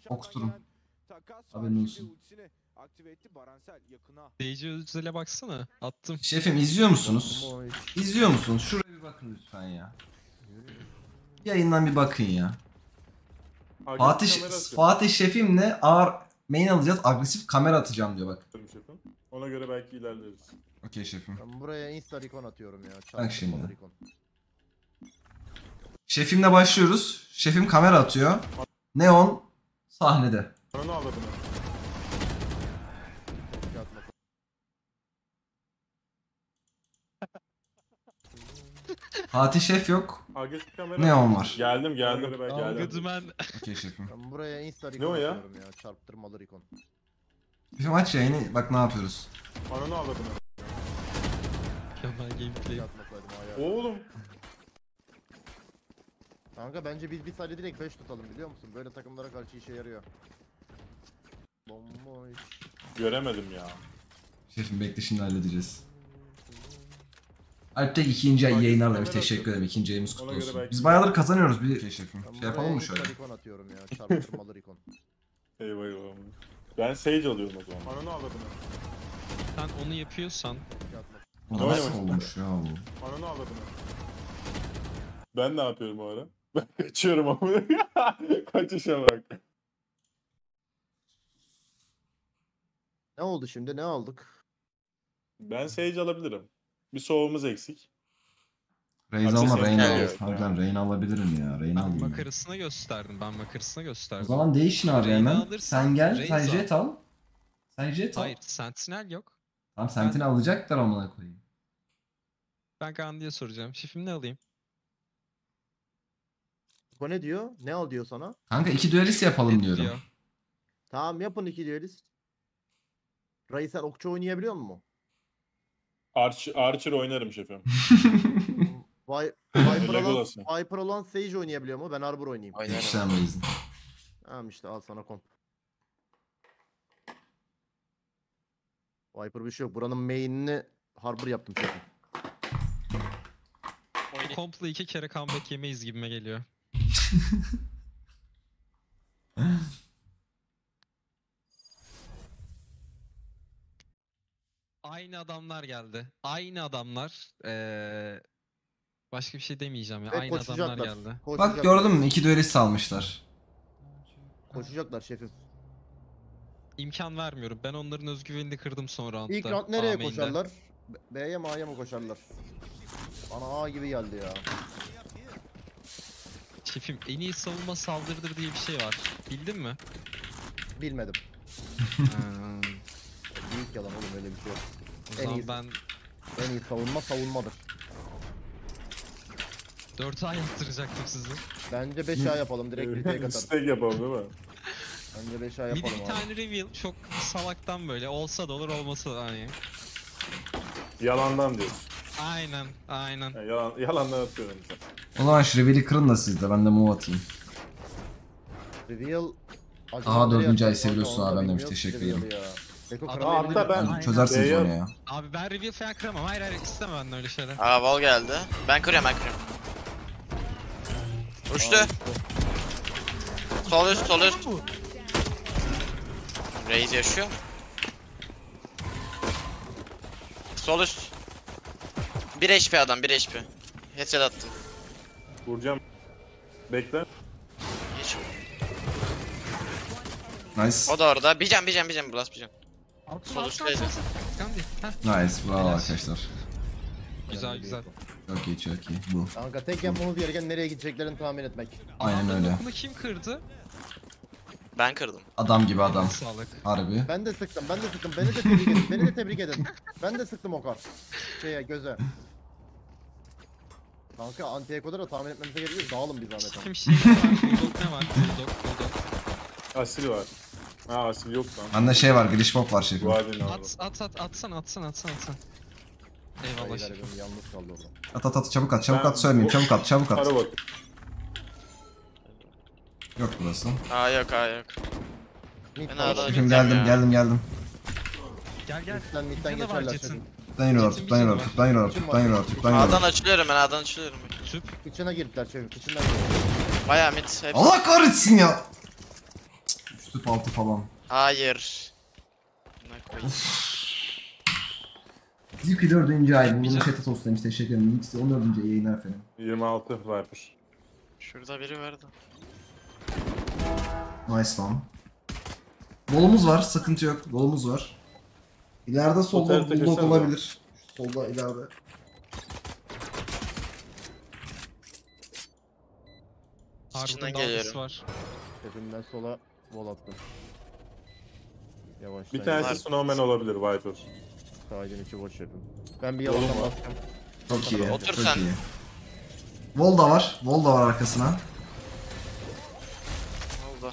okuturum. Haberin olsun. Deyici Özel'e baksana attım. Şefim izliyor musunuz? İzliyor musunuz? Şuraya bir bakın lütfen ya. Yayından bir bakın ya. Fatih şefimle ağır main alacağız agresif kamera atacağım diyor bak. Ona göre belki ilerleriz. Okey şefim. Ben buraya insta recon atıyorum ya. Bak şimdi. Şefimle başlıyoruz. Şefim kamera atıyor. Neon sahnede. Onu al bunu. Fatih Şef yok. Neon var. Geldim. Geldim. Okey şefim. Ben buraya insta recon atıyorum ya. Çarptırmalı recon. Şefim aç yayını. Bak ne yapıyoruz. Ananı ağladım. Kemal gameplay. Oğlum. Kanka bence biz bir saniye direkt 5 tutalım biliyor musun? Böyle takımlara karşı işe yarıyor. Bomboy. Göremedim ya. Şefim bekle şimdi halledeceğiz. Alptek 2. ay yayınlar demiş. Teşekkür ederim. 2. ayımız kutlu olsun. Biz bayağıdır kazanıyoruz. Bir şey yapalım mı şöyle? Recon atıyorum ya. Çarptırmalı recon. Eyvah eyvah. Ben Sage alıyorum o zaman. Ananı ağladım. Sen onu yapıyorsan. O nasıl olmuş ya bu? Ananı ağladım. Ben ne yapıyorum o ara? Ben kaçıyorum ama. Kaçışa bak. Ne oldu şimdi? Ne aldık? Ben Sage alabilirim. Bir soğumuz eksik. Reis ama Rain alabilirim ya. Rain alayım. Makarasına gösterdim. O zaman değişin abi hemen. Sen gel. Sen jet al. Sen jet al. Hayır, sentinel yok. Tamam, sentinel alacaklar amına koyayım. Ben Kaan diye soracağım. Şifimi ne alayım? Bu ne diyor? Ne al diyor sana? Kanka iki duelist yapalım ne diyorum. Diyor. Tamam, yapın iki duelist. Reis, sen okçu oynayabiliyor musun? Archer oynarım şefim. Viper olan Sage oynayabiliyor mu? Ben Arbor oynayayım. Aynen. Tamam işte, al sana komp. Viper bir şey yok. Buranın main'ini Harbor yaptım şefim. Kompla iki kere comeback yemeyiz gibime geliyor. Aynı adamlar geldi. Aynı adamlar. Başka bir şey demeyeceğim ya. Evet, aynı adamlar geldi. Bak gördün mü? İki duelist almışlar. Koşacaklar şefim. İmkan vermiyorum. Ben onların özgüvenini kırdım son roundda. İlk round nereye koşarlar? B'ye mi A'ya mı koşarlar? Bana A gibi geldi ya. Şefim, en iyi savunma saldırıdır diye bir şey var. Bildin mi? Bilmedim. Büyük yalan oğlum, öyle bir şey yok. En iyi savunma savunmadır. 4A yaptıracaktım sizi. Bence 5A yapalım, direkt bir tek atalım. Stack yapalım değil mi? Bence 5A yapalım. Bir tane reveal çok salaktan böyle, olsa da olur olmasa da hani. Yalandan diyorsun. Aynen, aynen. Yani yalandan atıyorum sen. O zaman şu reveal'i kırın da siz de, ben de move atayım. Reveal... Aha 4. ay seviyorsun abi, ben demiş, teşekkür ederim. Hatta ben çözersiniz onu ya. Abi ben reveal falan kıramam, hayır istemem ben öyle şeyler. Aa Vol geldi. Ben kırıyorum. Uçtu. Sol üst. Raze yaşıyor. Sol üst. 1 HP adam, 1 HP. Headset attım. Vuracağım. Bekle. Geç. Nice. O da orada. Bir can. Blast bir can. Sol üst Raze. Nice. Bravo arkadaşlar. Güzel. Çok iyi bu. Kanka tek yapmamız gereken nereye gideceklerini tahmin etmek. Aynen öyle. Bunu kim kırdı? Ben kırdım. Adam gibi adam. Sağlık. Harbi. Ben de sıktım. Beni de tebrik edin. Ben de sıktım o kadar. Göze. Kanka anti-eko'da da tahmin etmemize gerekiyor. Dağılın bir zahmet. Kim şey var? Bulldog ne var? Bulldog. Asil var. Ha, asil yok lan. Bende şey var, glitch mob var şefim. Atsana. Eyvallah şefim. Yalnız kaldı orada. At çabuk at söylemeyeyim. Çabuk at. Yok burası. Aa yok. Şefim geldim. Gel. Midden geçerler şefim. Dayın orada. A'dan açılıyorum. Tüp. İçine girdiler şefim. Baya mid. Allah kahretsin ya. 3 tüp 6 falan. Hayır. Ziki 4. ay, bunu chat'e toslamış, teşekkür ederim. Mix'i 14. ay yayınlar efendim. 26 varmış. Şurada biri vardı. Nice lan. Golumuz var, sıkıntı yok. Golumuz var. İleride solda bulldog olabilir. Solda ileride. Harbiden geliyorum. Tepimden sola wall attım. Yavaştan. Bir tanesi snowman olabilir, Viper. Ağacın içi boş yapayım. Ben bir yalandan bastım. Çok iyi. Otur sen. Vol da var arkasına. Oldu.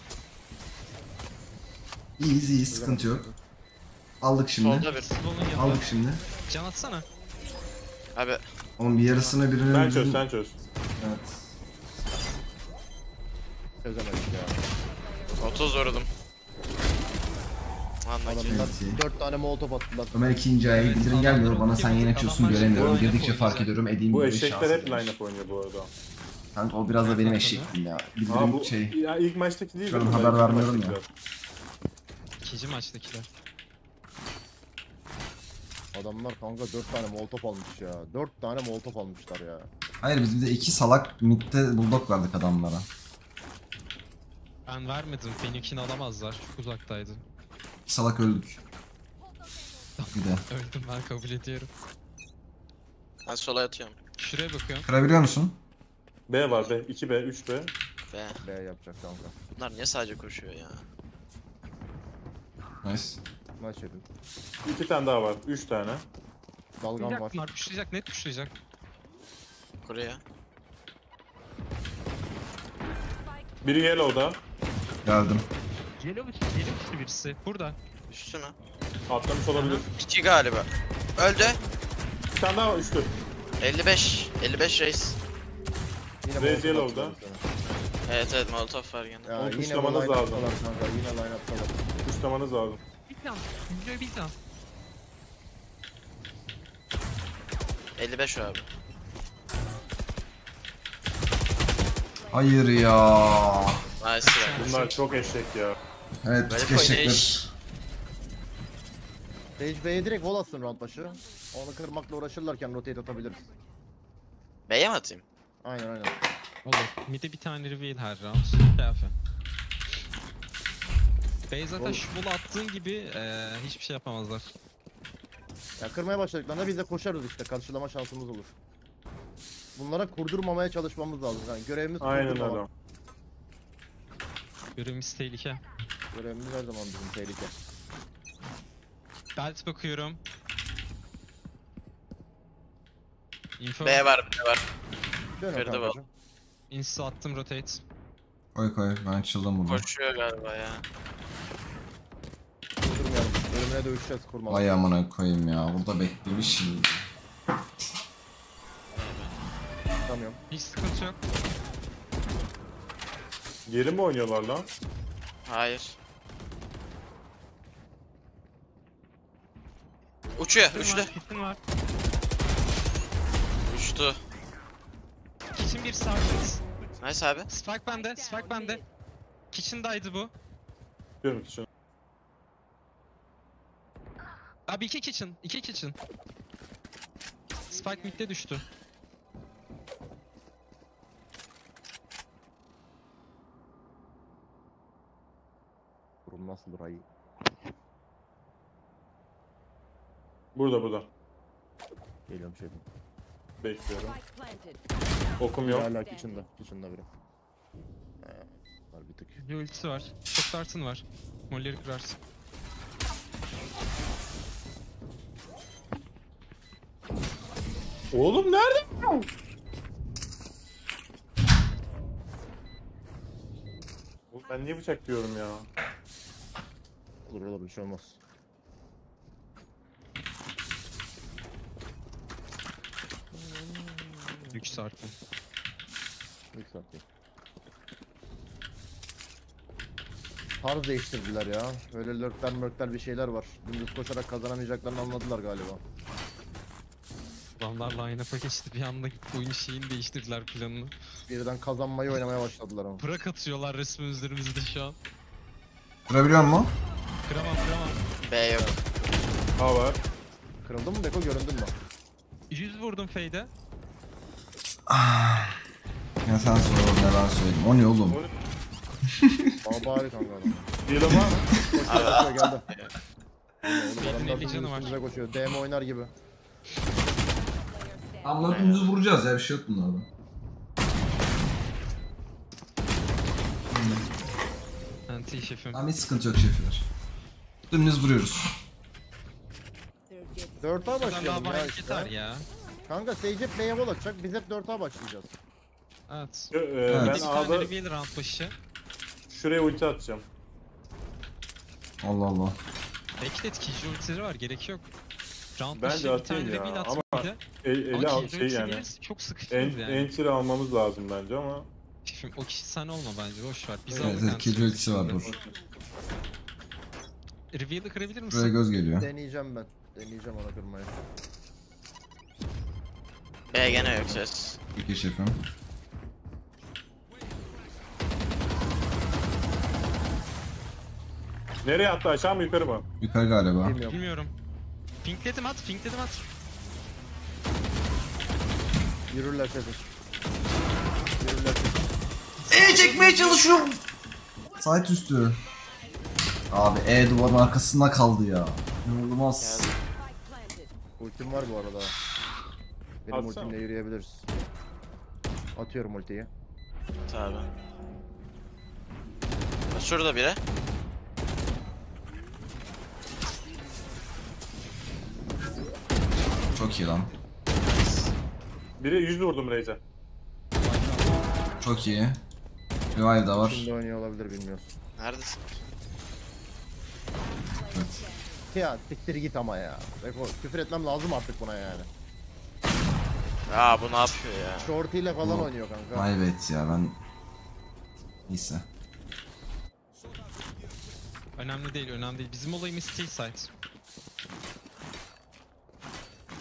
İyi, sıkıntı yok. Aldık şimdi. Can atsana. Abi. Onun bir yarısını birine... Sen çöz. Evet. Çözemedik ya. 30 vurdum. Anladım. 4 tane molotov attılar. Ömer 2. aya bildirim gelmiyor bana, sen yine açıyorsun, göremiyorum. Girdikçe fark ediyorum, edeyim bu işi. Bu eşekler hep line-up oynuyor bu arada. Kanka o biraz da benim eşekliğim ya. Bildirim şey. Ya ilk maçtaki değil mi? Şu haber vermiyorum ya. İkinci maçtakiler. Adamlar kanka 4 tane molotov almış ya. 4 tane molotov almışlar ya. Hayır, bizim de 2 salak midde bulldog verdik adamlara. Ben vermedim. Phoenix'ini alamazlar. Çok uzaktaydı. Salak öldük. Bir de. Öldüm ben, kabul ediyorum. Ben sola atıyorum. Şuraya bakıyorum. Kırabiliyor musun? B var, B. 2B, 3B. B yapacak kanka. Bunlar niye sadece koşuyor ya? Nice. Maç edin. 2 tane daha var. 3 tane. Dalgan var. Güçleyecek, net güçleyecek. Buraya. Biri yellow'da. Geldim. Yellow birisi. Burada. Düştü mü? Atlamış olabilir. 2 galiba. Öldü. Bir tane daha var, üstü. 55. 55 reis. Reis yellow'da. Evet evet, molotof var gene. Onu kuşlamanız lazım. Yine line-up'ta var. Kuşlamanız lazım. Bir can. 55 abi. Hayır ya. Nice. Bunlar çok eşek ya. Evet, böyle eşekler. B'ye direkt wall atsın round başı. Onu kırmakla uğraşırlarken rotate atabiliriz. B'ye mi atayım? Aynen. Olur. Mid'e bir tane reveal her round. Kafi. B'ye zaten wall attığın gibi hiçbir şey yapamazlar. Ya kırmaya başladıklarında biz de koşarız işte, karşılama şansımız olur. Bunlara kurdurmamaya çalışmamız lazım yani, görevimiz kurdurmamak. Aynen öyle. Görevimiz tehlike. Görevimiz her zaman bizim tehlike. Belt bakıyorum. Info. B var. Kırdı bu. Insta attım, rotate. Koy ben çıldım bunu. Koşuyor galiba ya. Kurdurmayalım, bölümüne dövüşeceğiz kurmalı. Vay amına koyayım ya, burada beklemişim. Hiç sıkıntı yok. Geri mi oynuyorlar lan? Hayır. Uçuyor, üçlü. Uçtu. Kitchen bir sarkız. Nice abi. Spike bende. Kitchen'daydı bu. Görmüyorum kitchen. Abi iki kitchen. Spike mid'de düştü. Nasıl burayı? Burada. Geliyorum şeyden. Bekliyorum. Okum yok. Hala içinde biri. Var bir tık. Bir ultisi var. Çok tartın var. Molleri kırarsın. Oğlum nerede? Ben niye bıçak diyorum ya? Olur, bir şey olmaz. Lüks arttı. Tarz değiştirdiler ya. Böyle lurkler bir şeyler var. Dümdüz koşarak kazanamayacaklarını anladılar galiba. Adamlar line-up'a geçti bir anda, oyun şeyini değiştirdiler, planını. Birden kazanmayı oynamaya başladılar ama. Bırak atıyorlar resmi üzerimizde şu an. Kırabiliyor mu? Kıramam. B yok. A var. Kırıldın mı Beko, göründün mü? 100 vurdum Fade'e. Ya sen sor oğlum, ne ben söyleyeyim. O ne oğlum? Bari kanka adam. Değil ama. Koşuyor geldi. Fade'in 50 canı var. Üstümüze koşuyor. DM oynar gibi. Anladığımızı vuracağız ya, bir şey yok bunlarda. Anti şefim. Ama hiç sıkıntı yok şefler. Dümdüz vuruyoruz. 4A başlayalım ya işte. Ya. Kanka Sage hep B'ye bol atacak, biz hep 4A başlayacağız. Evet. Ben A'da... Şuraya ulti atacağım. Allah. Beklet, kişi ultileri var, gerek yok. Round ben de atayım ya, ama eli al şey yani. Çok sıkıştırdı yani. Enter'ı almamız lazım bence ama. Şefim o kişi sen olma bence, boşver. Evet, kişi ultisi var dur. Reveal'ı kırabilir misin? Buraya göz geliyor. Deneyeceğim ona kırmayı. Gene yok ses. İki şefim. Nereye attı, aşağı mı yukarı mı? Yukarı galiba. Bilmiyorum. Pinkledim at. Yürürler şefim. Çekmeye çalışıyorum. Site üstü. Abi E duvarın arkasında kaldı ya. İnanılmaz. Ultim var bu arada. Benim atsana. Ultimle yürüyebiliriz. Atıyorum ultiyi. Tabi. Şurada biri. Çok iyi lan. Biri 100 vurdum Raze'e. Çok iyi. Revive da var. Şimdi oynuyor olabilir, bilmiyorsun. Neredesin? Evet. Ya siktir git ama ya. Beko, küfür etmem lazım artık buna yani. Ya bu ne yapıyor ya? Short ile falan bu oynuyor kanka. Kaybet ya ben. Neyse. Önemli değil, önemli değil. Bizim olayımız still site.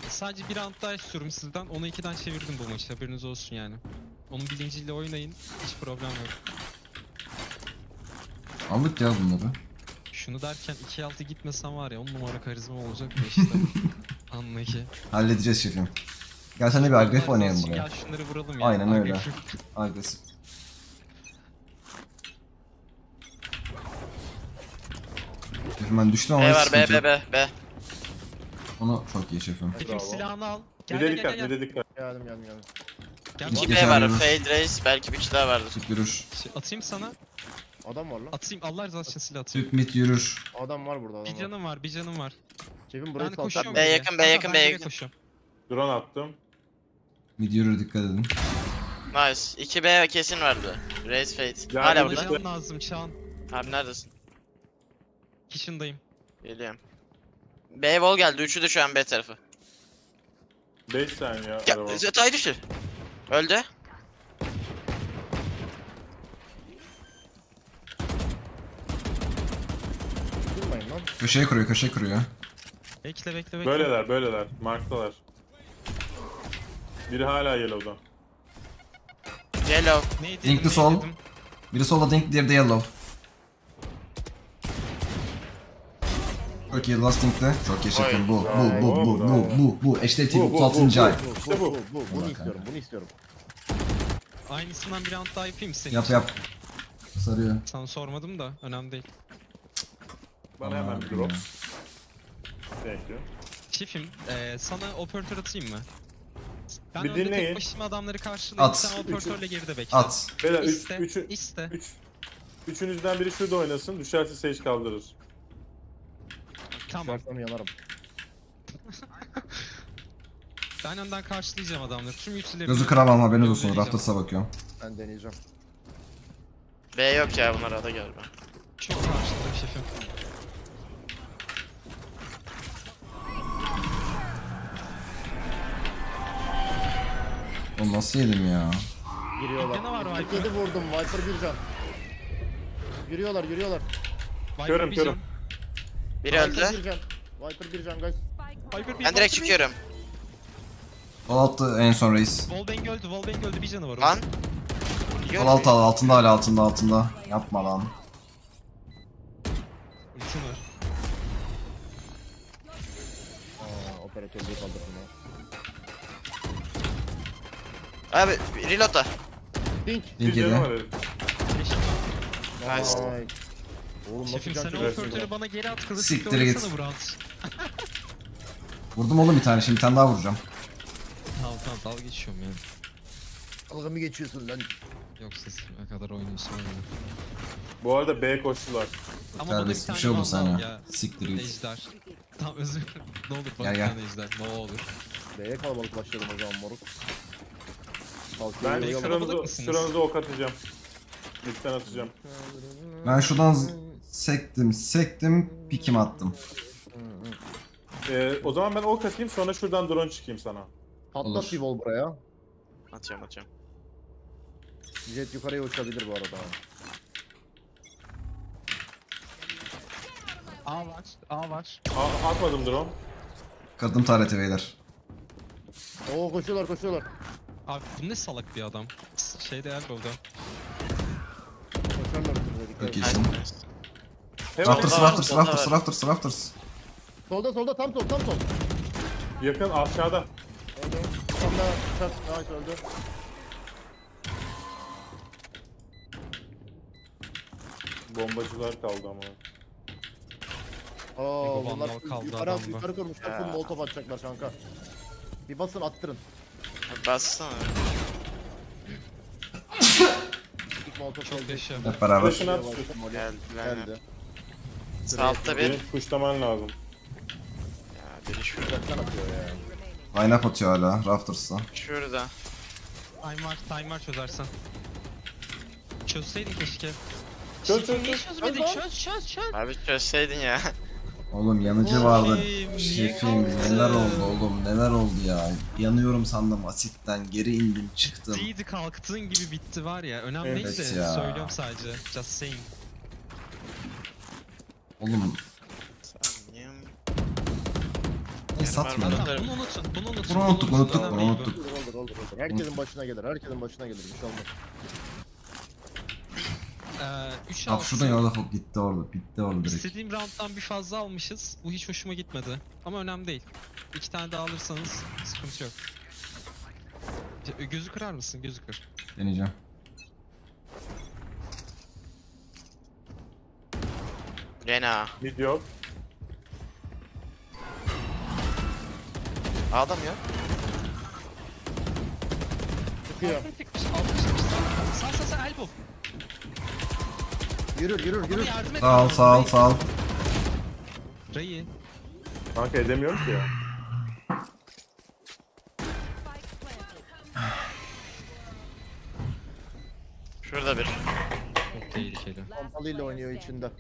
Sadece bir round daha istiyorum sizden. Onu 2'den çevirdim bu maçı. Haberiniz olsun yani. Onun bilinciyle oynayın. Hiç problem yok. Aldık ya bunları. Şunu derken 2-6 gitmesem var ya 10 numara karizma olacak mı işte. Anla ki. Halledeceğiz şefim. Gel sen de bir agresif oynayalım buraya. Ya şunları vuralım ya. Aynen öyle. Agresif. Şefim ben düştüm ama sıkıntı yok. B. Onu çok iyi şefim. Şefim silahını al. Gel gel gel. Müdelikler. Geldim. 2B var. Fade Race. Belki bir iki daha vardır. Tüp yürür. Atayım sana. Adam var lan. Atayım Allah rızası için silah atayım. Tüp mit yürür. Adam var burada, adam var. Bir canım var. Şefim buraya salsam. B yakın. Drone attım. Mid yürür, dikkat edin. Nice. 2B kesin vardı. Race Fade. Hala burada. Dayan lazım Çağan. Abi neredesin? Kitchen'dayım. Geliyorum. B wall geldi. 3'ü de şu an B tarafı. 5 saniye ya. Ya Zeta'yı düşür. Öldü. Köşeyi kuruyor. Bekle. Böyleler. Marktalar. Biri hala yellow'da. Yellow. Dinkli sol. Dedim. Biri solda dink, diğeri de yellow. Çok iyi last dink'te. Çok yaşakın bu. İşte team 36. ay. Bunu istiyorum. Aynısından bir round daha yapayım seni. Yap. Sarıyor. Sana sormadım da önemli değil. Bana hemen bir drop. Bekliyorum. Şefim, sana operatör atayım mı? Ben bir önde tek başıma adamları karşılayayım, sen operatörle geride bekle. At. Beyler, iste. Üçünüzden biri şurada oynasın, düşerse Sage kaldırır. Tamam. Düşersem yanarım. Ben önden karşılayacağım adamları, tüm üçlüleri... Gözü kral alma, haberiniz olsun, Raftas'a bakıyorum. Ben deneyeceğim. B yok ya, bunlar ada galiba. Çok karşıladım şefim. O nasıl yedim ya? Giriyorlar. Ne var Viper? 7 vurdum. Viper bir can. Yürüyorlar. Körüm. Biri öldü. Viper bir can guys. Ben direkt çıkıyorum. Sol altı en son reis. Wallbang öldü. Bir canı var. Lan. Sol altı altında. Yapma lan. Ultim var. Operatörleri kaldırdım ya. Abi reload da. Dink yedi. Nice. Şefim sen o operatörü bana geri at, kılıç siktir git. Vurdum oğlum bir tane, şimdi bir tane daha vuracağım. Tamam dalga geçiyorum yani. Dalga mı geçiyorsun lan? Yok siz ne kadar oynuyorsun öyle. Bu arada B koştular. Ama terbiyesiz bir şey oldu sana. Siktir git. Ejder. Tamam özür dilerim. Ne olur bana bir tane ejder. Ne olur. B'ye kalabalık başlayalım o zaman moruk. Ben şuranızı ok atacağım. Lütfen atacağım. Ben şuradan sektim, pikim attım. O zaman ben ok atayım, sonra şuradan drone çıkayım sana. Patlat bir bol buraya. Atacağım. Jet yukarıya uçabilir bu arada. A var. Atmadım drone. Kadın tarihti beyler. Oo koşuyorlar. Abi bu ne salak bir adam. Şeyde elbow'da. Çok iyisin. Rafters. Solda tam sol. Yakın aşağıda. Öldü. Tam da öldü. Bombacılar kaldı ama. Bunlar yukarı kurmuşlar. Full molotov atacaklar kanka. Bir basın attırın. Bassana. Çok yaşa. Hep beraber. Geldi. Sağ altta bir. Kuşlaman lazım. Ya biri şuradan atıyor ya. Aynak atıyor hala Rafters'ta. Şurada. Timer çözersen. Çözseydin keşke. Çöz. Niye çözmedin? Çöz. Abi çözseydin ya. Oğlum yanıcı vardı. Şefim neler oldu oğlum, neler oldu ya. Yanıyorum sandım asitten, geri indim çıktım. Değildi, kalktığın gibi bitti var ya. Önemli değil de söylüyorum sadece. Just saying. Oğlum. Satma. Bunu unuttuk. Herkesin başına gelir, bir şey olmaz. 3 abi şuradan yola fok gitti orada, bitti orada direkt. İstediğim round'dan bir fazla almışız, bu hiç hoşuma gitmedi. Ama önemli değil. 2 tane daha alırsanız sıkıntı yok. Gözü kırar mısın? Gözü kır. Deneyeceğim. Rena. Mid yok. Adam ya. Çıkıyor. Sağ elbow. Yürür. Sağ ol. Reyi. Kanka edemiyorum ki ya. Şurada bir. Çok tehlikeli. Pompalıyla oynuyor içinde.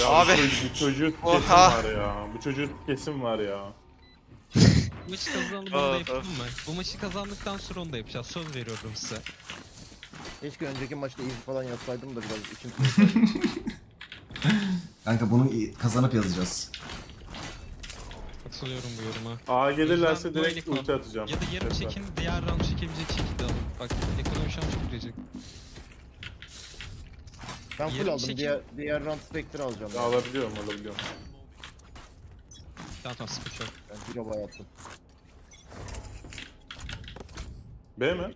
Ya abi. Bu çocuğun kesin var ya. Bu maçı kazandık, onu da yapalım mı? Bu maçı kazandıktan sonra onu da yapacağız. Söz veriyorum size. Keşke önceki maçta easy falan yazsaydım da biraz içim kırılsaydı. Kanka bunu kazanıp yazacağız. Katılıyorum bu yoruma. Aa gelirlerse direkt ulti atacağım. Ya da yarım çekin, diğer round çekebilecek şekilde alın. Bak ekonomi şu an çok girecek. Ben full aldım, diğer round Spectre alacağım. Alabiliyorum. Tamam sıkıntı yok. Ben kilo bayağı attım. B mi?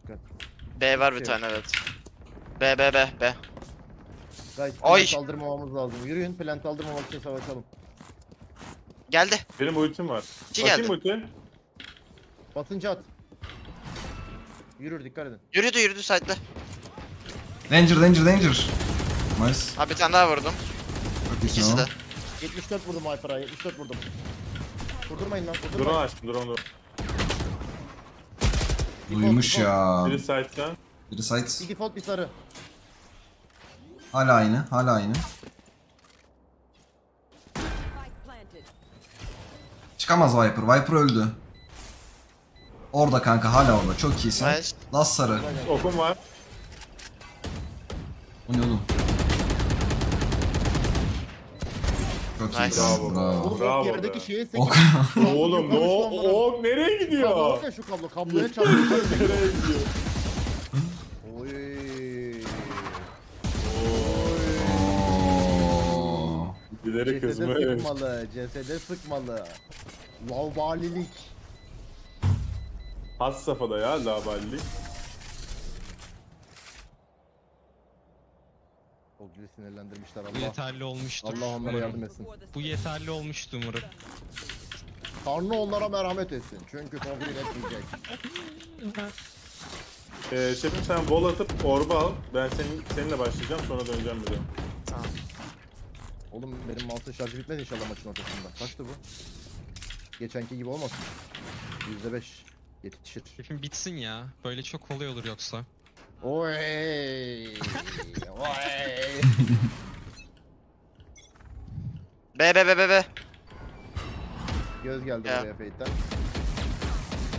B var bir tane evet. B. Ay! Plant aldırmamamız lazım. Yürüyün, plant aldırmamak için savaşalım. Geldi. Benim ultim var. Atayım ulti. Basınca at. Yürür, dikkat edin. Yürüdü side'de. Danger. Nice. Abi bir tane daha vurdum. İkisi de. 74 vurdum Hyper'a, 74 vurdum. Kurdurmayın lan, kurdurmayın. Drone açtım, drone'u. Duymuş ya. Biri site. İki fold, bir sarı. Hala aynı. Çıkamaz Viper öldü. Orada kanka, hala orada. Çok iyisin. Last sarı. Okum var. O ne oğlum? Nice. Bravo. Yerdeki şeye sekti. Oğlum o nereye gidiyor? Kablo, şu kabloya çarptı. Nereye gidiyor? Oy. Bilerek kızmıyor. CS'de sıkmalı. Lavabalilik. Has safhada ya lavabalilik. O gibi sinirlendirmişler Allah. Bu yeterli olmuştur. Allah onlara yardım etsin. Bu yeterli olmuştu umarım. Tanrı onlara merhamet etsin. Çünkü kabul etmeyecek. Şefim sen bol atıp orba al. Ben seninle başlayacağım, sonra döneceğim buraya. Tamam. Oğlum benim mouse'un şarjı bitmedi inşallah maçın ortasında. Kaçtı bu? Geçenki gibi olmasın. %5 yetişir. Şefim bitsin ya. Böyle çok kolay olur yoksa. Oy. Be. Göz geldi oraya Fate'den.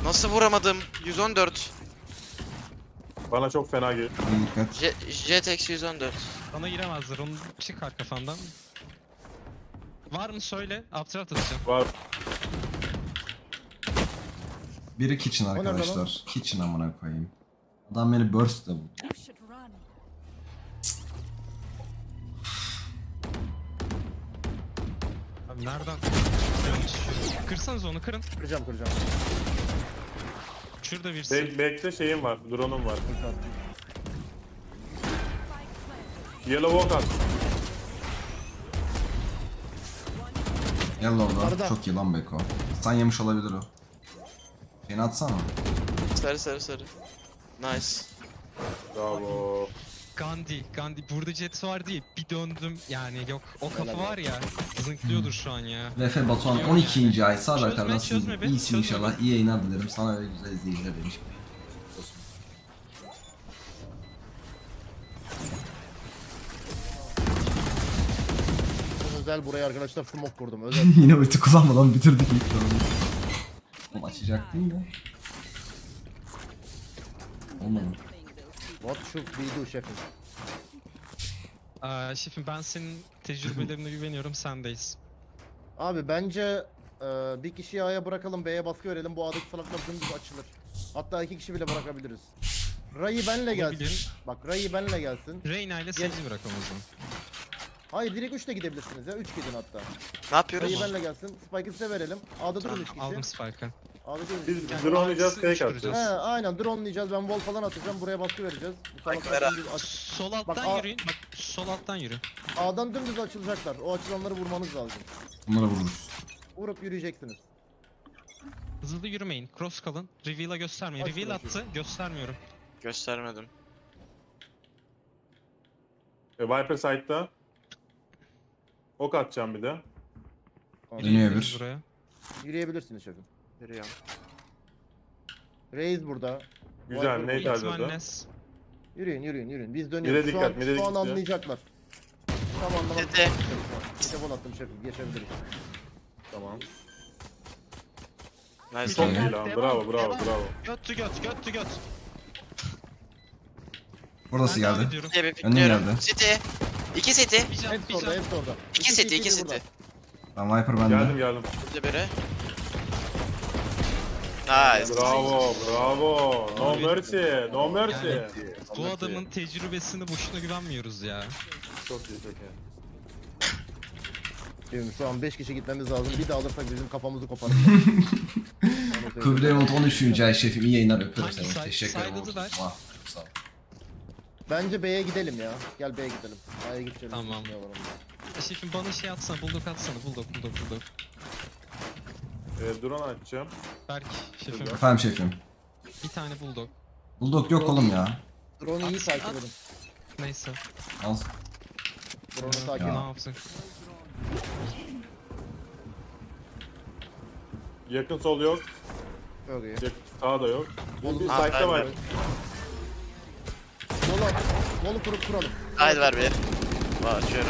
Nasıl vuramadım? 114. Bana çok fena geliyor. Jet 114. Bana giremezler. Onu çıkar kafandan. Var mı söyle? After atacağım. Var. Biri kitchen arkadaşlar. Kitchen amına koyayım. Adam beni burst'la vurdu. Abi nereden? Kırsanız onu, kırın. Kıracağım. Şurada birisi. Bekle şeyim var, drone'um var. Yellow walk at. Yellow da çok iyi lan Beko. Sen yemiş olabilir o. Şeyini atsana. Sarı. Nice. Bravo. Gandhi. Burada jet var diye bir döndüm. Yani yok. O kafa var ya. Zınklıyordur şu an ya. VF Batuhan 12. ay. Sağ bakar nasılsın? İyisin inşallah. İyi yayınlar dilerim. Sana öyle güzel izleyiciler demişim. Özel buraya arkadaşlar smoke kurdum. Özel. Yine ulti kullanmadan bitirdik ilk roundu. Açacaktın ya. Olmadı. What should we do şefim? Şefim ben senin tecrübelerine güveniyorum, sendeyiz. Abi bence bir kişiyi A'ya bırakalım, B'ye baskı verelim, bu A'daki salaklar dümdüz açılır. Hatta iki kişi bile bırakabiliriz. Ray'i benle gelsin. Bak Ray'i benle gelsin. Reyna ile sizi bırakalım o zaman. Hayır direkt 3 de gidebilirsiniz ya, 3 gidin hatta. Ne yapıyoruz? Ray'i benle gelsin, Spike'ı size verelim. A'da durun 3 kişi. Aldım Spike'ı. Biz yani drone'layacağız, kayık atacağız. He aynen drone'layacağız, ben wall falan atacağım, buraya baskı vereceğiz. Sol alttan bak, yürüyün, bak sol alttan yürüyün. A'dan dümdüz açılacaklar, o açılanları vurmanız lazım. Bunlara vururuz. Vurup yürüyeceksiniz. Hızlı yürümeyin, cross kalın, reveal'a göstermeyin. Aç reveal attı, göstermiyorum. Göstermedim. Viper side'da. Ok atacağım bir de. Yürüyebilir. Yürüyebilirsiniz şefim. Reis burada. Güzel, neydi arada? Yürüyün. Biz dönüyoruz. Mire dikkat, mire dikkat. Şu an anlayacaklar. Tam anlamadım. Telefon attım şefim, geçebiliriz. Tamam. Nice. Çok iyi lan, bravo. Göt. Burası geldi. Önüm geldi. Seti. 2 seti. Hep orada. 2 seti, 2 seti. Tamam, Viper bende. Geldim. Buraya. Nice. Bravo. No mercy. Yani, bu adamın tecrübesini boşuna güvenmiyoruz ya. Çok iyi peki. Şu an 5 kişi gitmemiz lazım. Bir de alırsak bizim kafamızı koparır. Kıbremont 13. ay şefim, iyi yayınlar, öpüyorum seni. Teşekkür ederim. Sağ ol. Bence B'ye gidelim ya. Gel B'ye gidelim. A'ya gideceğiz. Tamam. Şefim bana şey atsana, bulduk atsana. Drone açacağım. Berk şefim. Efendim şefim. Bir tane bulldog. Bulldog yok oğlum ya. Drone'u iyi takip edin. Neyse. Al. Drone'u takip edin. Yakın sol yok. Öyle. Sağ da yok. Bu bir site'da var. Bolu kuralım. Haydi ver bir. Var şöyle.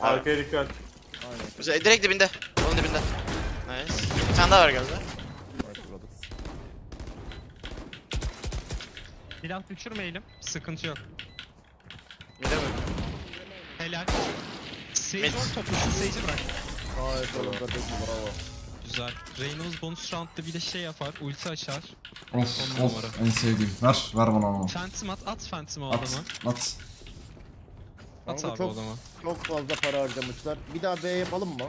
Arkaya dikkat. Aynen. Direkt dibinde. Onun dibinde. Nice. Bir tane daha var galiba. Silah düşürmeyelim. Sıkıntı yok. Mid'e mi? Helal. Sage or toplusun. Sage'i bırak. Gayet olur. Bravo. Güzel. Reynolds bonus round'da bir de şey yapar. Ulti açar. Of. En sevdiğim. Ver bana onu. Phantom at Phantom'ı o adamı. At abi o adamı. Çok fazla para harcamışlar. Bir daha B yapalım mı?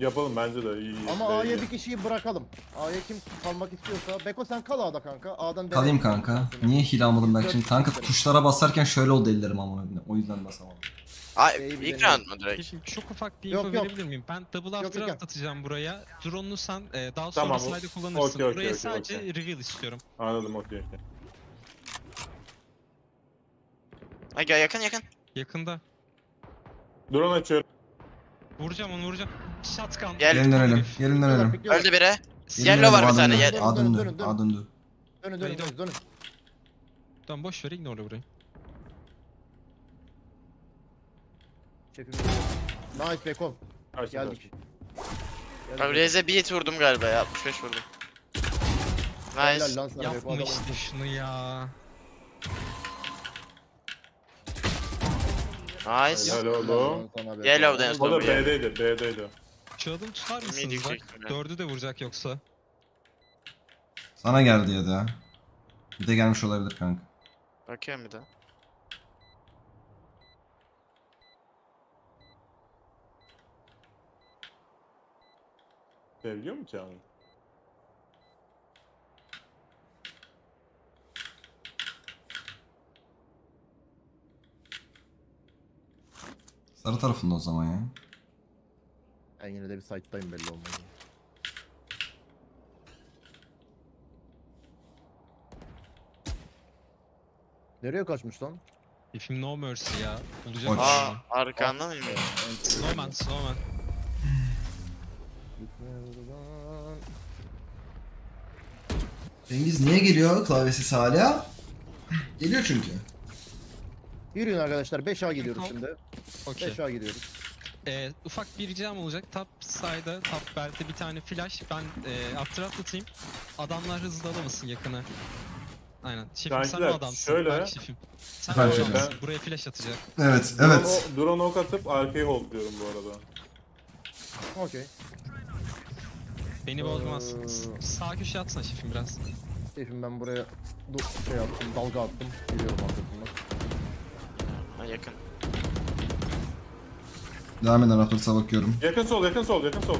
Yapalım bence de iyi. Ama A'ya bir kişiyi bırakalım. A'ya kim kalmak istiyorsa. Beko sen kal A'da kanka. A'dan kalayım kanka. Niye hile almadım belki şimdi? Kanka tuşlara basarken şöyle oldu ellerim ama. O yüzden basamadım. Ay ilk round mı direkt? Çok ufak bir info verebilir miyim? Ben double after atacağım buraya. Drone'unu sen daha sonra slide'ı kullanırsın. Buraya sadece reveal istiyorum. Anladım, okey. Ay gel yakın. Yakında. Drone açıyorum. Vuracağım. Shotgun. Gelin dönelim. Öldü biri. Yellow var bir tane. Adındı. Dönün. Tamam boş ver, ignore burayı. Nice Beko. Geldik. Raze bir hit vurdum galiba ya. 65 vurdum. Nice. Yapmıştı şunu ya. Nice. Yellow'da en son bu ya. B'deydi. Çaldım tutar mısınız bak? 4'ü de vuracak yoksa. Sana geldi ya da. Bir de gelmiş olabilir kanka. Bakayım bir de. Seviyor mu canım? Sarı tarafında o zaman ya. Ben yine de bir site'dayım belli olmadı. Nereye kaçmış lan? Efim no mercy ya. Bulacağım. Aa, arkanda mıyım? Snowman, snowman. Cengiz niye geliyor klavyesiz hala? Geliyor çünkü. Yürüyün arkadaşlar, 5A gidiyoruz şimdi. Okay. 5A gidiyoruz. Ufak bir ricam olacak. Top side'a, top belt'e bir tane flash. Ben after atlatayım. Adamlar hızlı alamasın yakına. Aynen. Şefim sen o adamsın. Şöyle. Şefim. Sen o adamsın. Buraya flash atacak. Evet, evet. Drone ok atıp arkaya hold diyorum bu arada. Okey. Beni bozmaz. Sağ köşe atsana şefim biraz. Şefim ben buraya dalga attım. Geliyorum arkadaşlar. Yakın. Devam eden Raptors'a bakıyorum. Yakın sol, yakın sol, yakın sol.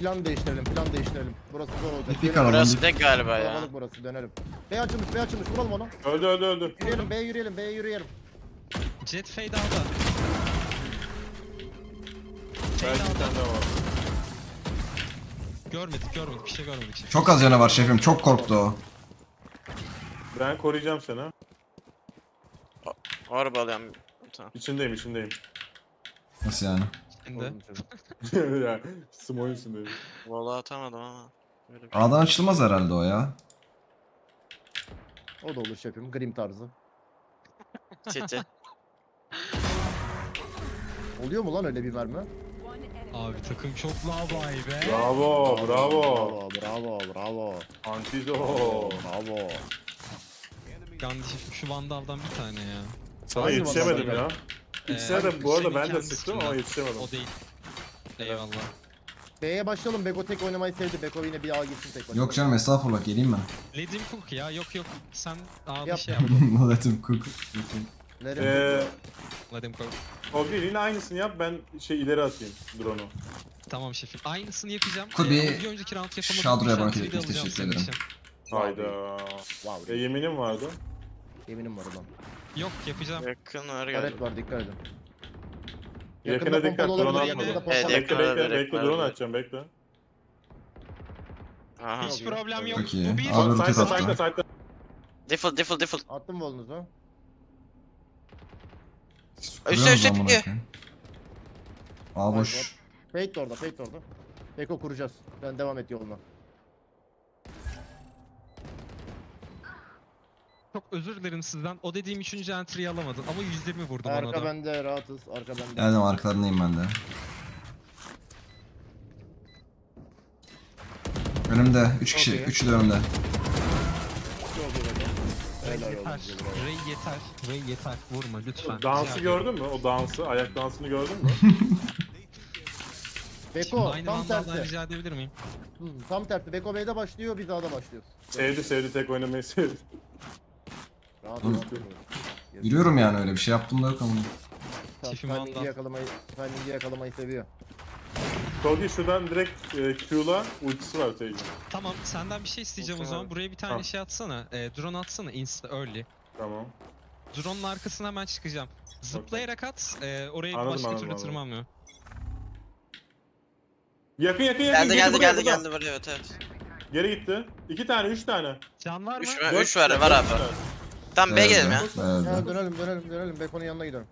Plan değiştirelim, plan değiştirelim. Burası zor olacak. Burası tek galiba ya. Burası, dönelim. B açılmış, B açılmış. Vuralım onu. Öldü, öldü, öldü. Yürüyelim, B'ye yürüyelim, B'ye yürüyelim. Jet fade aldı. Belki bir tane daha var. Görmedik, görmedik. Bir şey görmedik. Çok az yana var şefim, çok korktu o. Ben koruyacağım seni. Araba alayım. Tamam. İçindeyim, içindeyim. Nasıl yani? Ya, smoke'un içindeyim. Vallahi atamadım ama. A'dan açılmaz herhalde o ya. O da olur şefim, Grimm tarzı. Çete. Oluyor mu lan öyle bir mermi? Abi takım çok lavay be. Bravo, bravo. Bravo, bravo. Antido. Bravo. Yandı şefim, şu Vandal'dan bir tane ya. Sana yetişemedim ya. İçerim bu arada, ben de sıktım ama yetişemedim. O değil. Eyvallah. B'ye başlayalım. Beko tek oynamayı sevdi. Beko yine bir A gitsin tek oynamayı. Yok canım estağfurullah, geleyim ben. Ledim Cook ya, yok yok. Sen A bir şey yap. Ledim Cook. Ledim Cook. O değil, yine aynısını yap, ben şey ileri atayım drone'u. Tamam şefim, aynısını yapacağım. Bir önceki round yapamadım. Şadro'ya bana teşekkür ederim. Hayda. Yeminim vardı. Yeminim var ulan. Yok yapacağım. Yakınlar geldi. Alet var, dikkat edin. Yakına dikkat, drone atmadım. Bekle, drone atacağım, bekle. Hiç problem yok. Bu bir. Sayda, sayda. Defol, defol, defol. Attım volunuzu. Üste, üste pikti. Aa boş. Fake de orada, fake de orada. Beko kuracağız. Ben devam et yoluna. Çok özür dilerim sizden. O dediğim 3. entry'yi alamadım ama 120 vurdum ona da. Arka bende, rahatız. Arka bende. Geldim, arkalarındayım ben de. Önümde 3 kişi, 3'ü de önümde. Ray yeter, Ray yeter. Vurma lütfen. Dansı gördün mü? O dansı, ayak dansını gördün mü? Beko tam tersi. Rica edebilir miyim? Tam tersi. Beko B'de başlıyor, biz A'da başlıyoruz. Sevdi, sevdi, tek oynamayı sevdi. Yürüyorum yani, öyle bir şey yaptım da yok ama. Timing'i yakalamayı seviyor. Tolgi şuradan direkt Q'la ultisi var sevgili. Tamam, senden bir şey isteyeceğim o zaman. Buraya bir tane şey atsana, drone atsana insta early. Tamam. Drone'un arkasına hemen çıkacağım. Zıplayarak at, oraya başka türlü tırmanmıyor. Yakın yakın yakın. Geldi buraya, evet evet. Geri gitti. 2 tane, 3 tane. Can var mı? 3 var, var abi. Tam B'ye gidelim ya. Ya dönelim, dönelim, dönelim. Beko'nun yanına gidelim.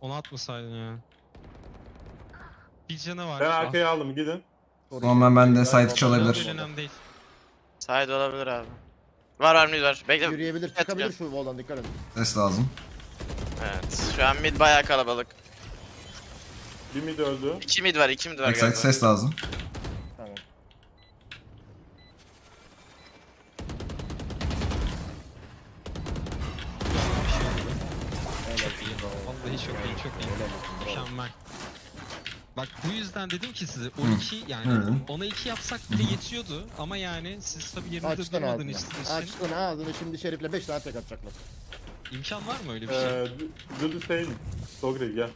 Onu atmasaydın ya. Bir canavar. Ben arkaya aldım, gidin. Tamam, ben de side çalabilir. Side olabilir abi. Var mid var. Bekle. Yürüyebilir, çıkabilir şu voldan, dikkat edin. Ses lazım. Evet, şu an mid bayağı kalabalık. Bir mid öldü. 2 mid var galiba. Ses lazım. Bak bu yüzden dedim ki size 12 yani ona 2 yapsak bile yetiyordu ama yani siz tabii yerinizde durmadığınız için. Açtın ağzını, şimdi Şerif'le 5 tane tek atacaklar. İmkan var mı öyle bir şey? Hüseyin, Togri gel.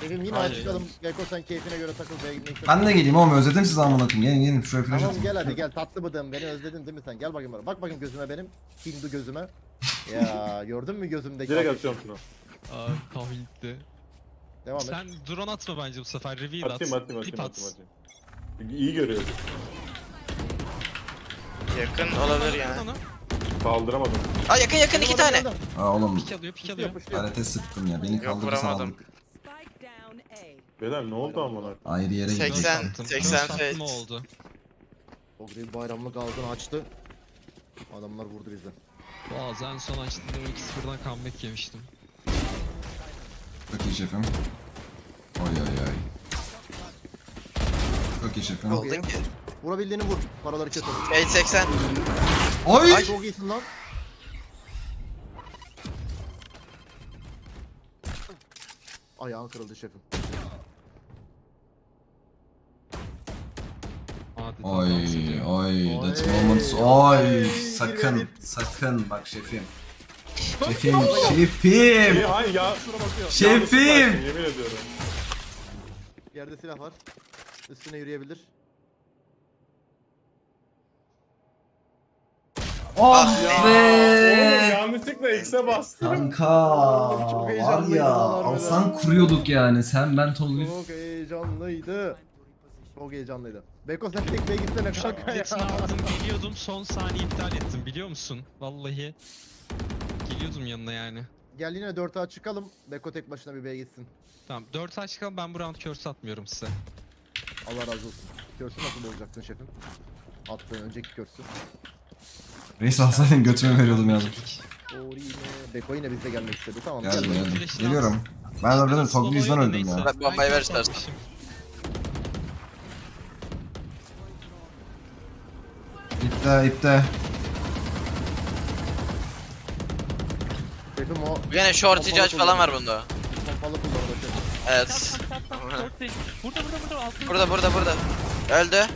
Şefim yine açıkalım, Gekko sen keyfine göre takıl, B'ye gitmek istedim. Ben de geleyim oğlum, özledim sizi amına koyayım, gelin gelin şuraya flash atın. Tamam gel hadi gel, tatlı bıdığım beni özledin değil mi sen, gel bakayım bana, bak bakayım gözüme benim, Hindu gözüme. Ya gördün mü gözümdeki? Direkt atıyorum şunu. Aa kahve gitti. Devam et. Sen drone atma bence bu sefer, reveal at. Atayım. İyi görüyorsun. Yakın olabilir yani. Kaldıramadım. Aa yakın yakın iki tane. Aa oğlum. Pik alıyor, pik alıyor. Harete sıktım ya. Beni kaldırdı sağlık. Beyler ne oldu amına? Ayrı yere gitti. 80 fake. Ne oldu? O green bayramlık aldın açtı. Adamlar vurdu bizden. Bazen son açtığında 2-0'dan comeback yemiştim. Çok iyi şefim. Oy oy oy. Çok iyi şefim. Oldun ki. Vurabildiğini vur. Paraları kötü. 80. Oy! Ay çok iyisin lan. Ayağın kırıldı şefim. Oy oy that's moments. Oy sakın sakın bak şefim. Şefim şefim. Şefim. Yemin ediyorum. Yerde silah var. Üstüne yürüyebilir. Ah be! Yanlışlıkla X'e bastım. Kanka var ya alsan kuruyorduk yani sen ben Tolga. Çok heyecanlıydı. Çok heyecanlıydı. Beko sen tek B'ye gitsene kanka ya. Aldım geliyordum son saniye iptal ettim biliyor musun? Vallahi geliyordum yanına yani. Gel yine 4A çıkalım. Beko tek başına bir B'ye gitsin. Tamam 4A çıkalım ben bu round curse atmıyorum size. Allah razı olsun. Curse'ü nasıl olacaktın şefim? Attığın önceki curse'ü. Reis alsaydın götüme veriyordum yazdım. Beko yine bizde gelmek istedi tamam. Geldim geldim. Geliyorum. Ben orada Toglu yüzden öldüm ya. Bak bombayı ver istersen. İpte ipte. Yine short judge falan var bunda. Evet. Burada. Öldü.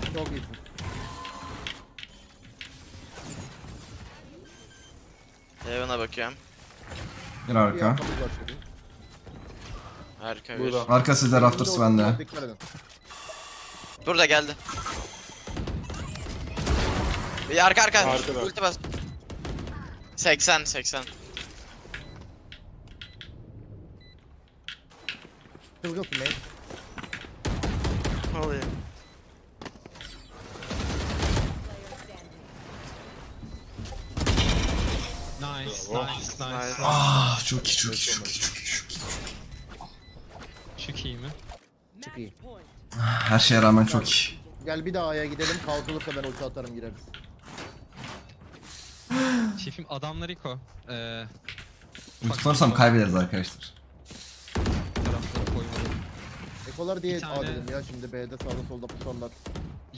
Evine bakıyorum. Gir arka. Arka bir. Arka sizde rafters bende. Burada geldi. Bir arka. Ulti bas. 80. Dur play. Oluyor. Nice. Ah, çok iyi. Çok iyi mi? Çok iyi. Her şeye rağmen çok iyi. Gel bir daha A'ya gidelim. Kalkılıkla ben ulti atarım gireriz. Şefim adamlar iko. Unutmarsam kaybederiz arkadaşlar. Taraflara koymadım. Ekolar diye A dedim ya şimdi B'de sağda solda pusanlar.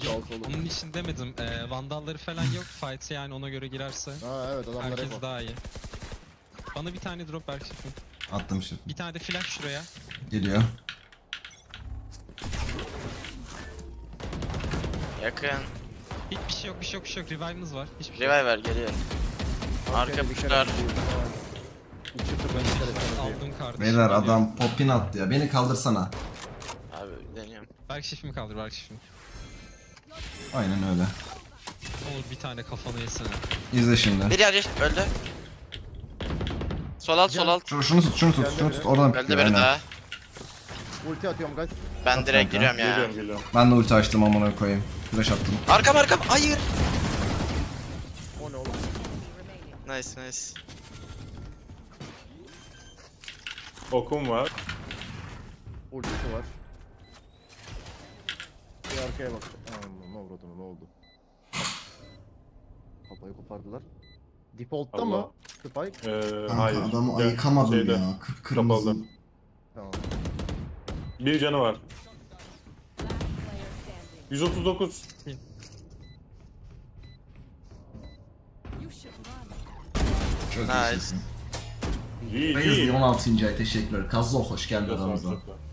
Yok onun için demedim. Vandalları falan yok. Fight'ı yani ona göre girerse. Aa evet adamlar herkes eko. Daha iyi. Bana bir tane drop ver şefim. Attım şefim. Bir tane de flash şuraya. Geliyor. Yakın. Hiçbir şey yok, bir şey yok. Revive'ımız var. Hiçbir şey. Revive ver geliyor. Arka bıçlar. Beyler adam popin attı ya. Beni kaldırsana. Abi deniyorum. Berk şefimi kaldır, Aynen öyle. Olur bir tane kafanı yesene. İzle şimdi. Biri acı öldü. Sol alt. Şunu tut. Oradan pikliyor. Öldü biri daha. Ulti atıyorum guys. Ben direkt giriyorum ya. Geliyorum. Ben de ulti açtım amına koyayım. Flash attım. Arkam. Hayır. O ne oğlum? Nice. Okum var. Ultisi var. Bir arkaya bak. Ne oldu? Kafayı kopardılar. Default'ta mı? Spike? Hayır. Adamı ayıkamadım şeyde. Ya. Kıpkırmızı. Tamam. Bir canı var. 139. Çok nice. İyi. 16. ay teşekkürler. Kazzo hoş geldin aramıza.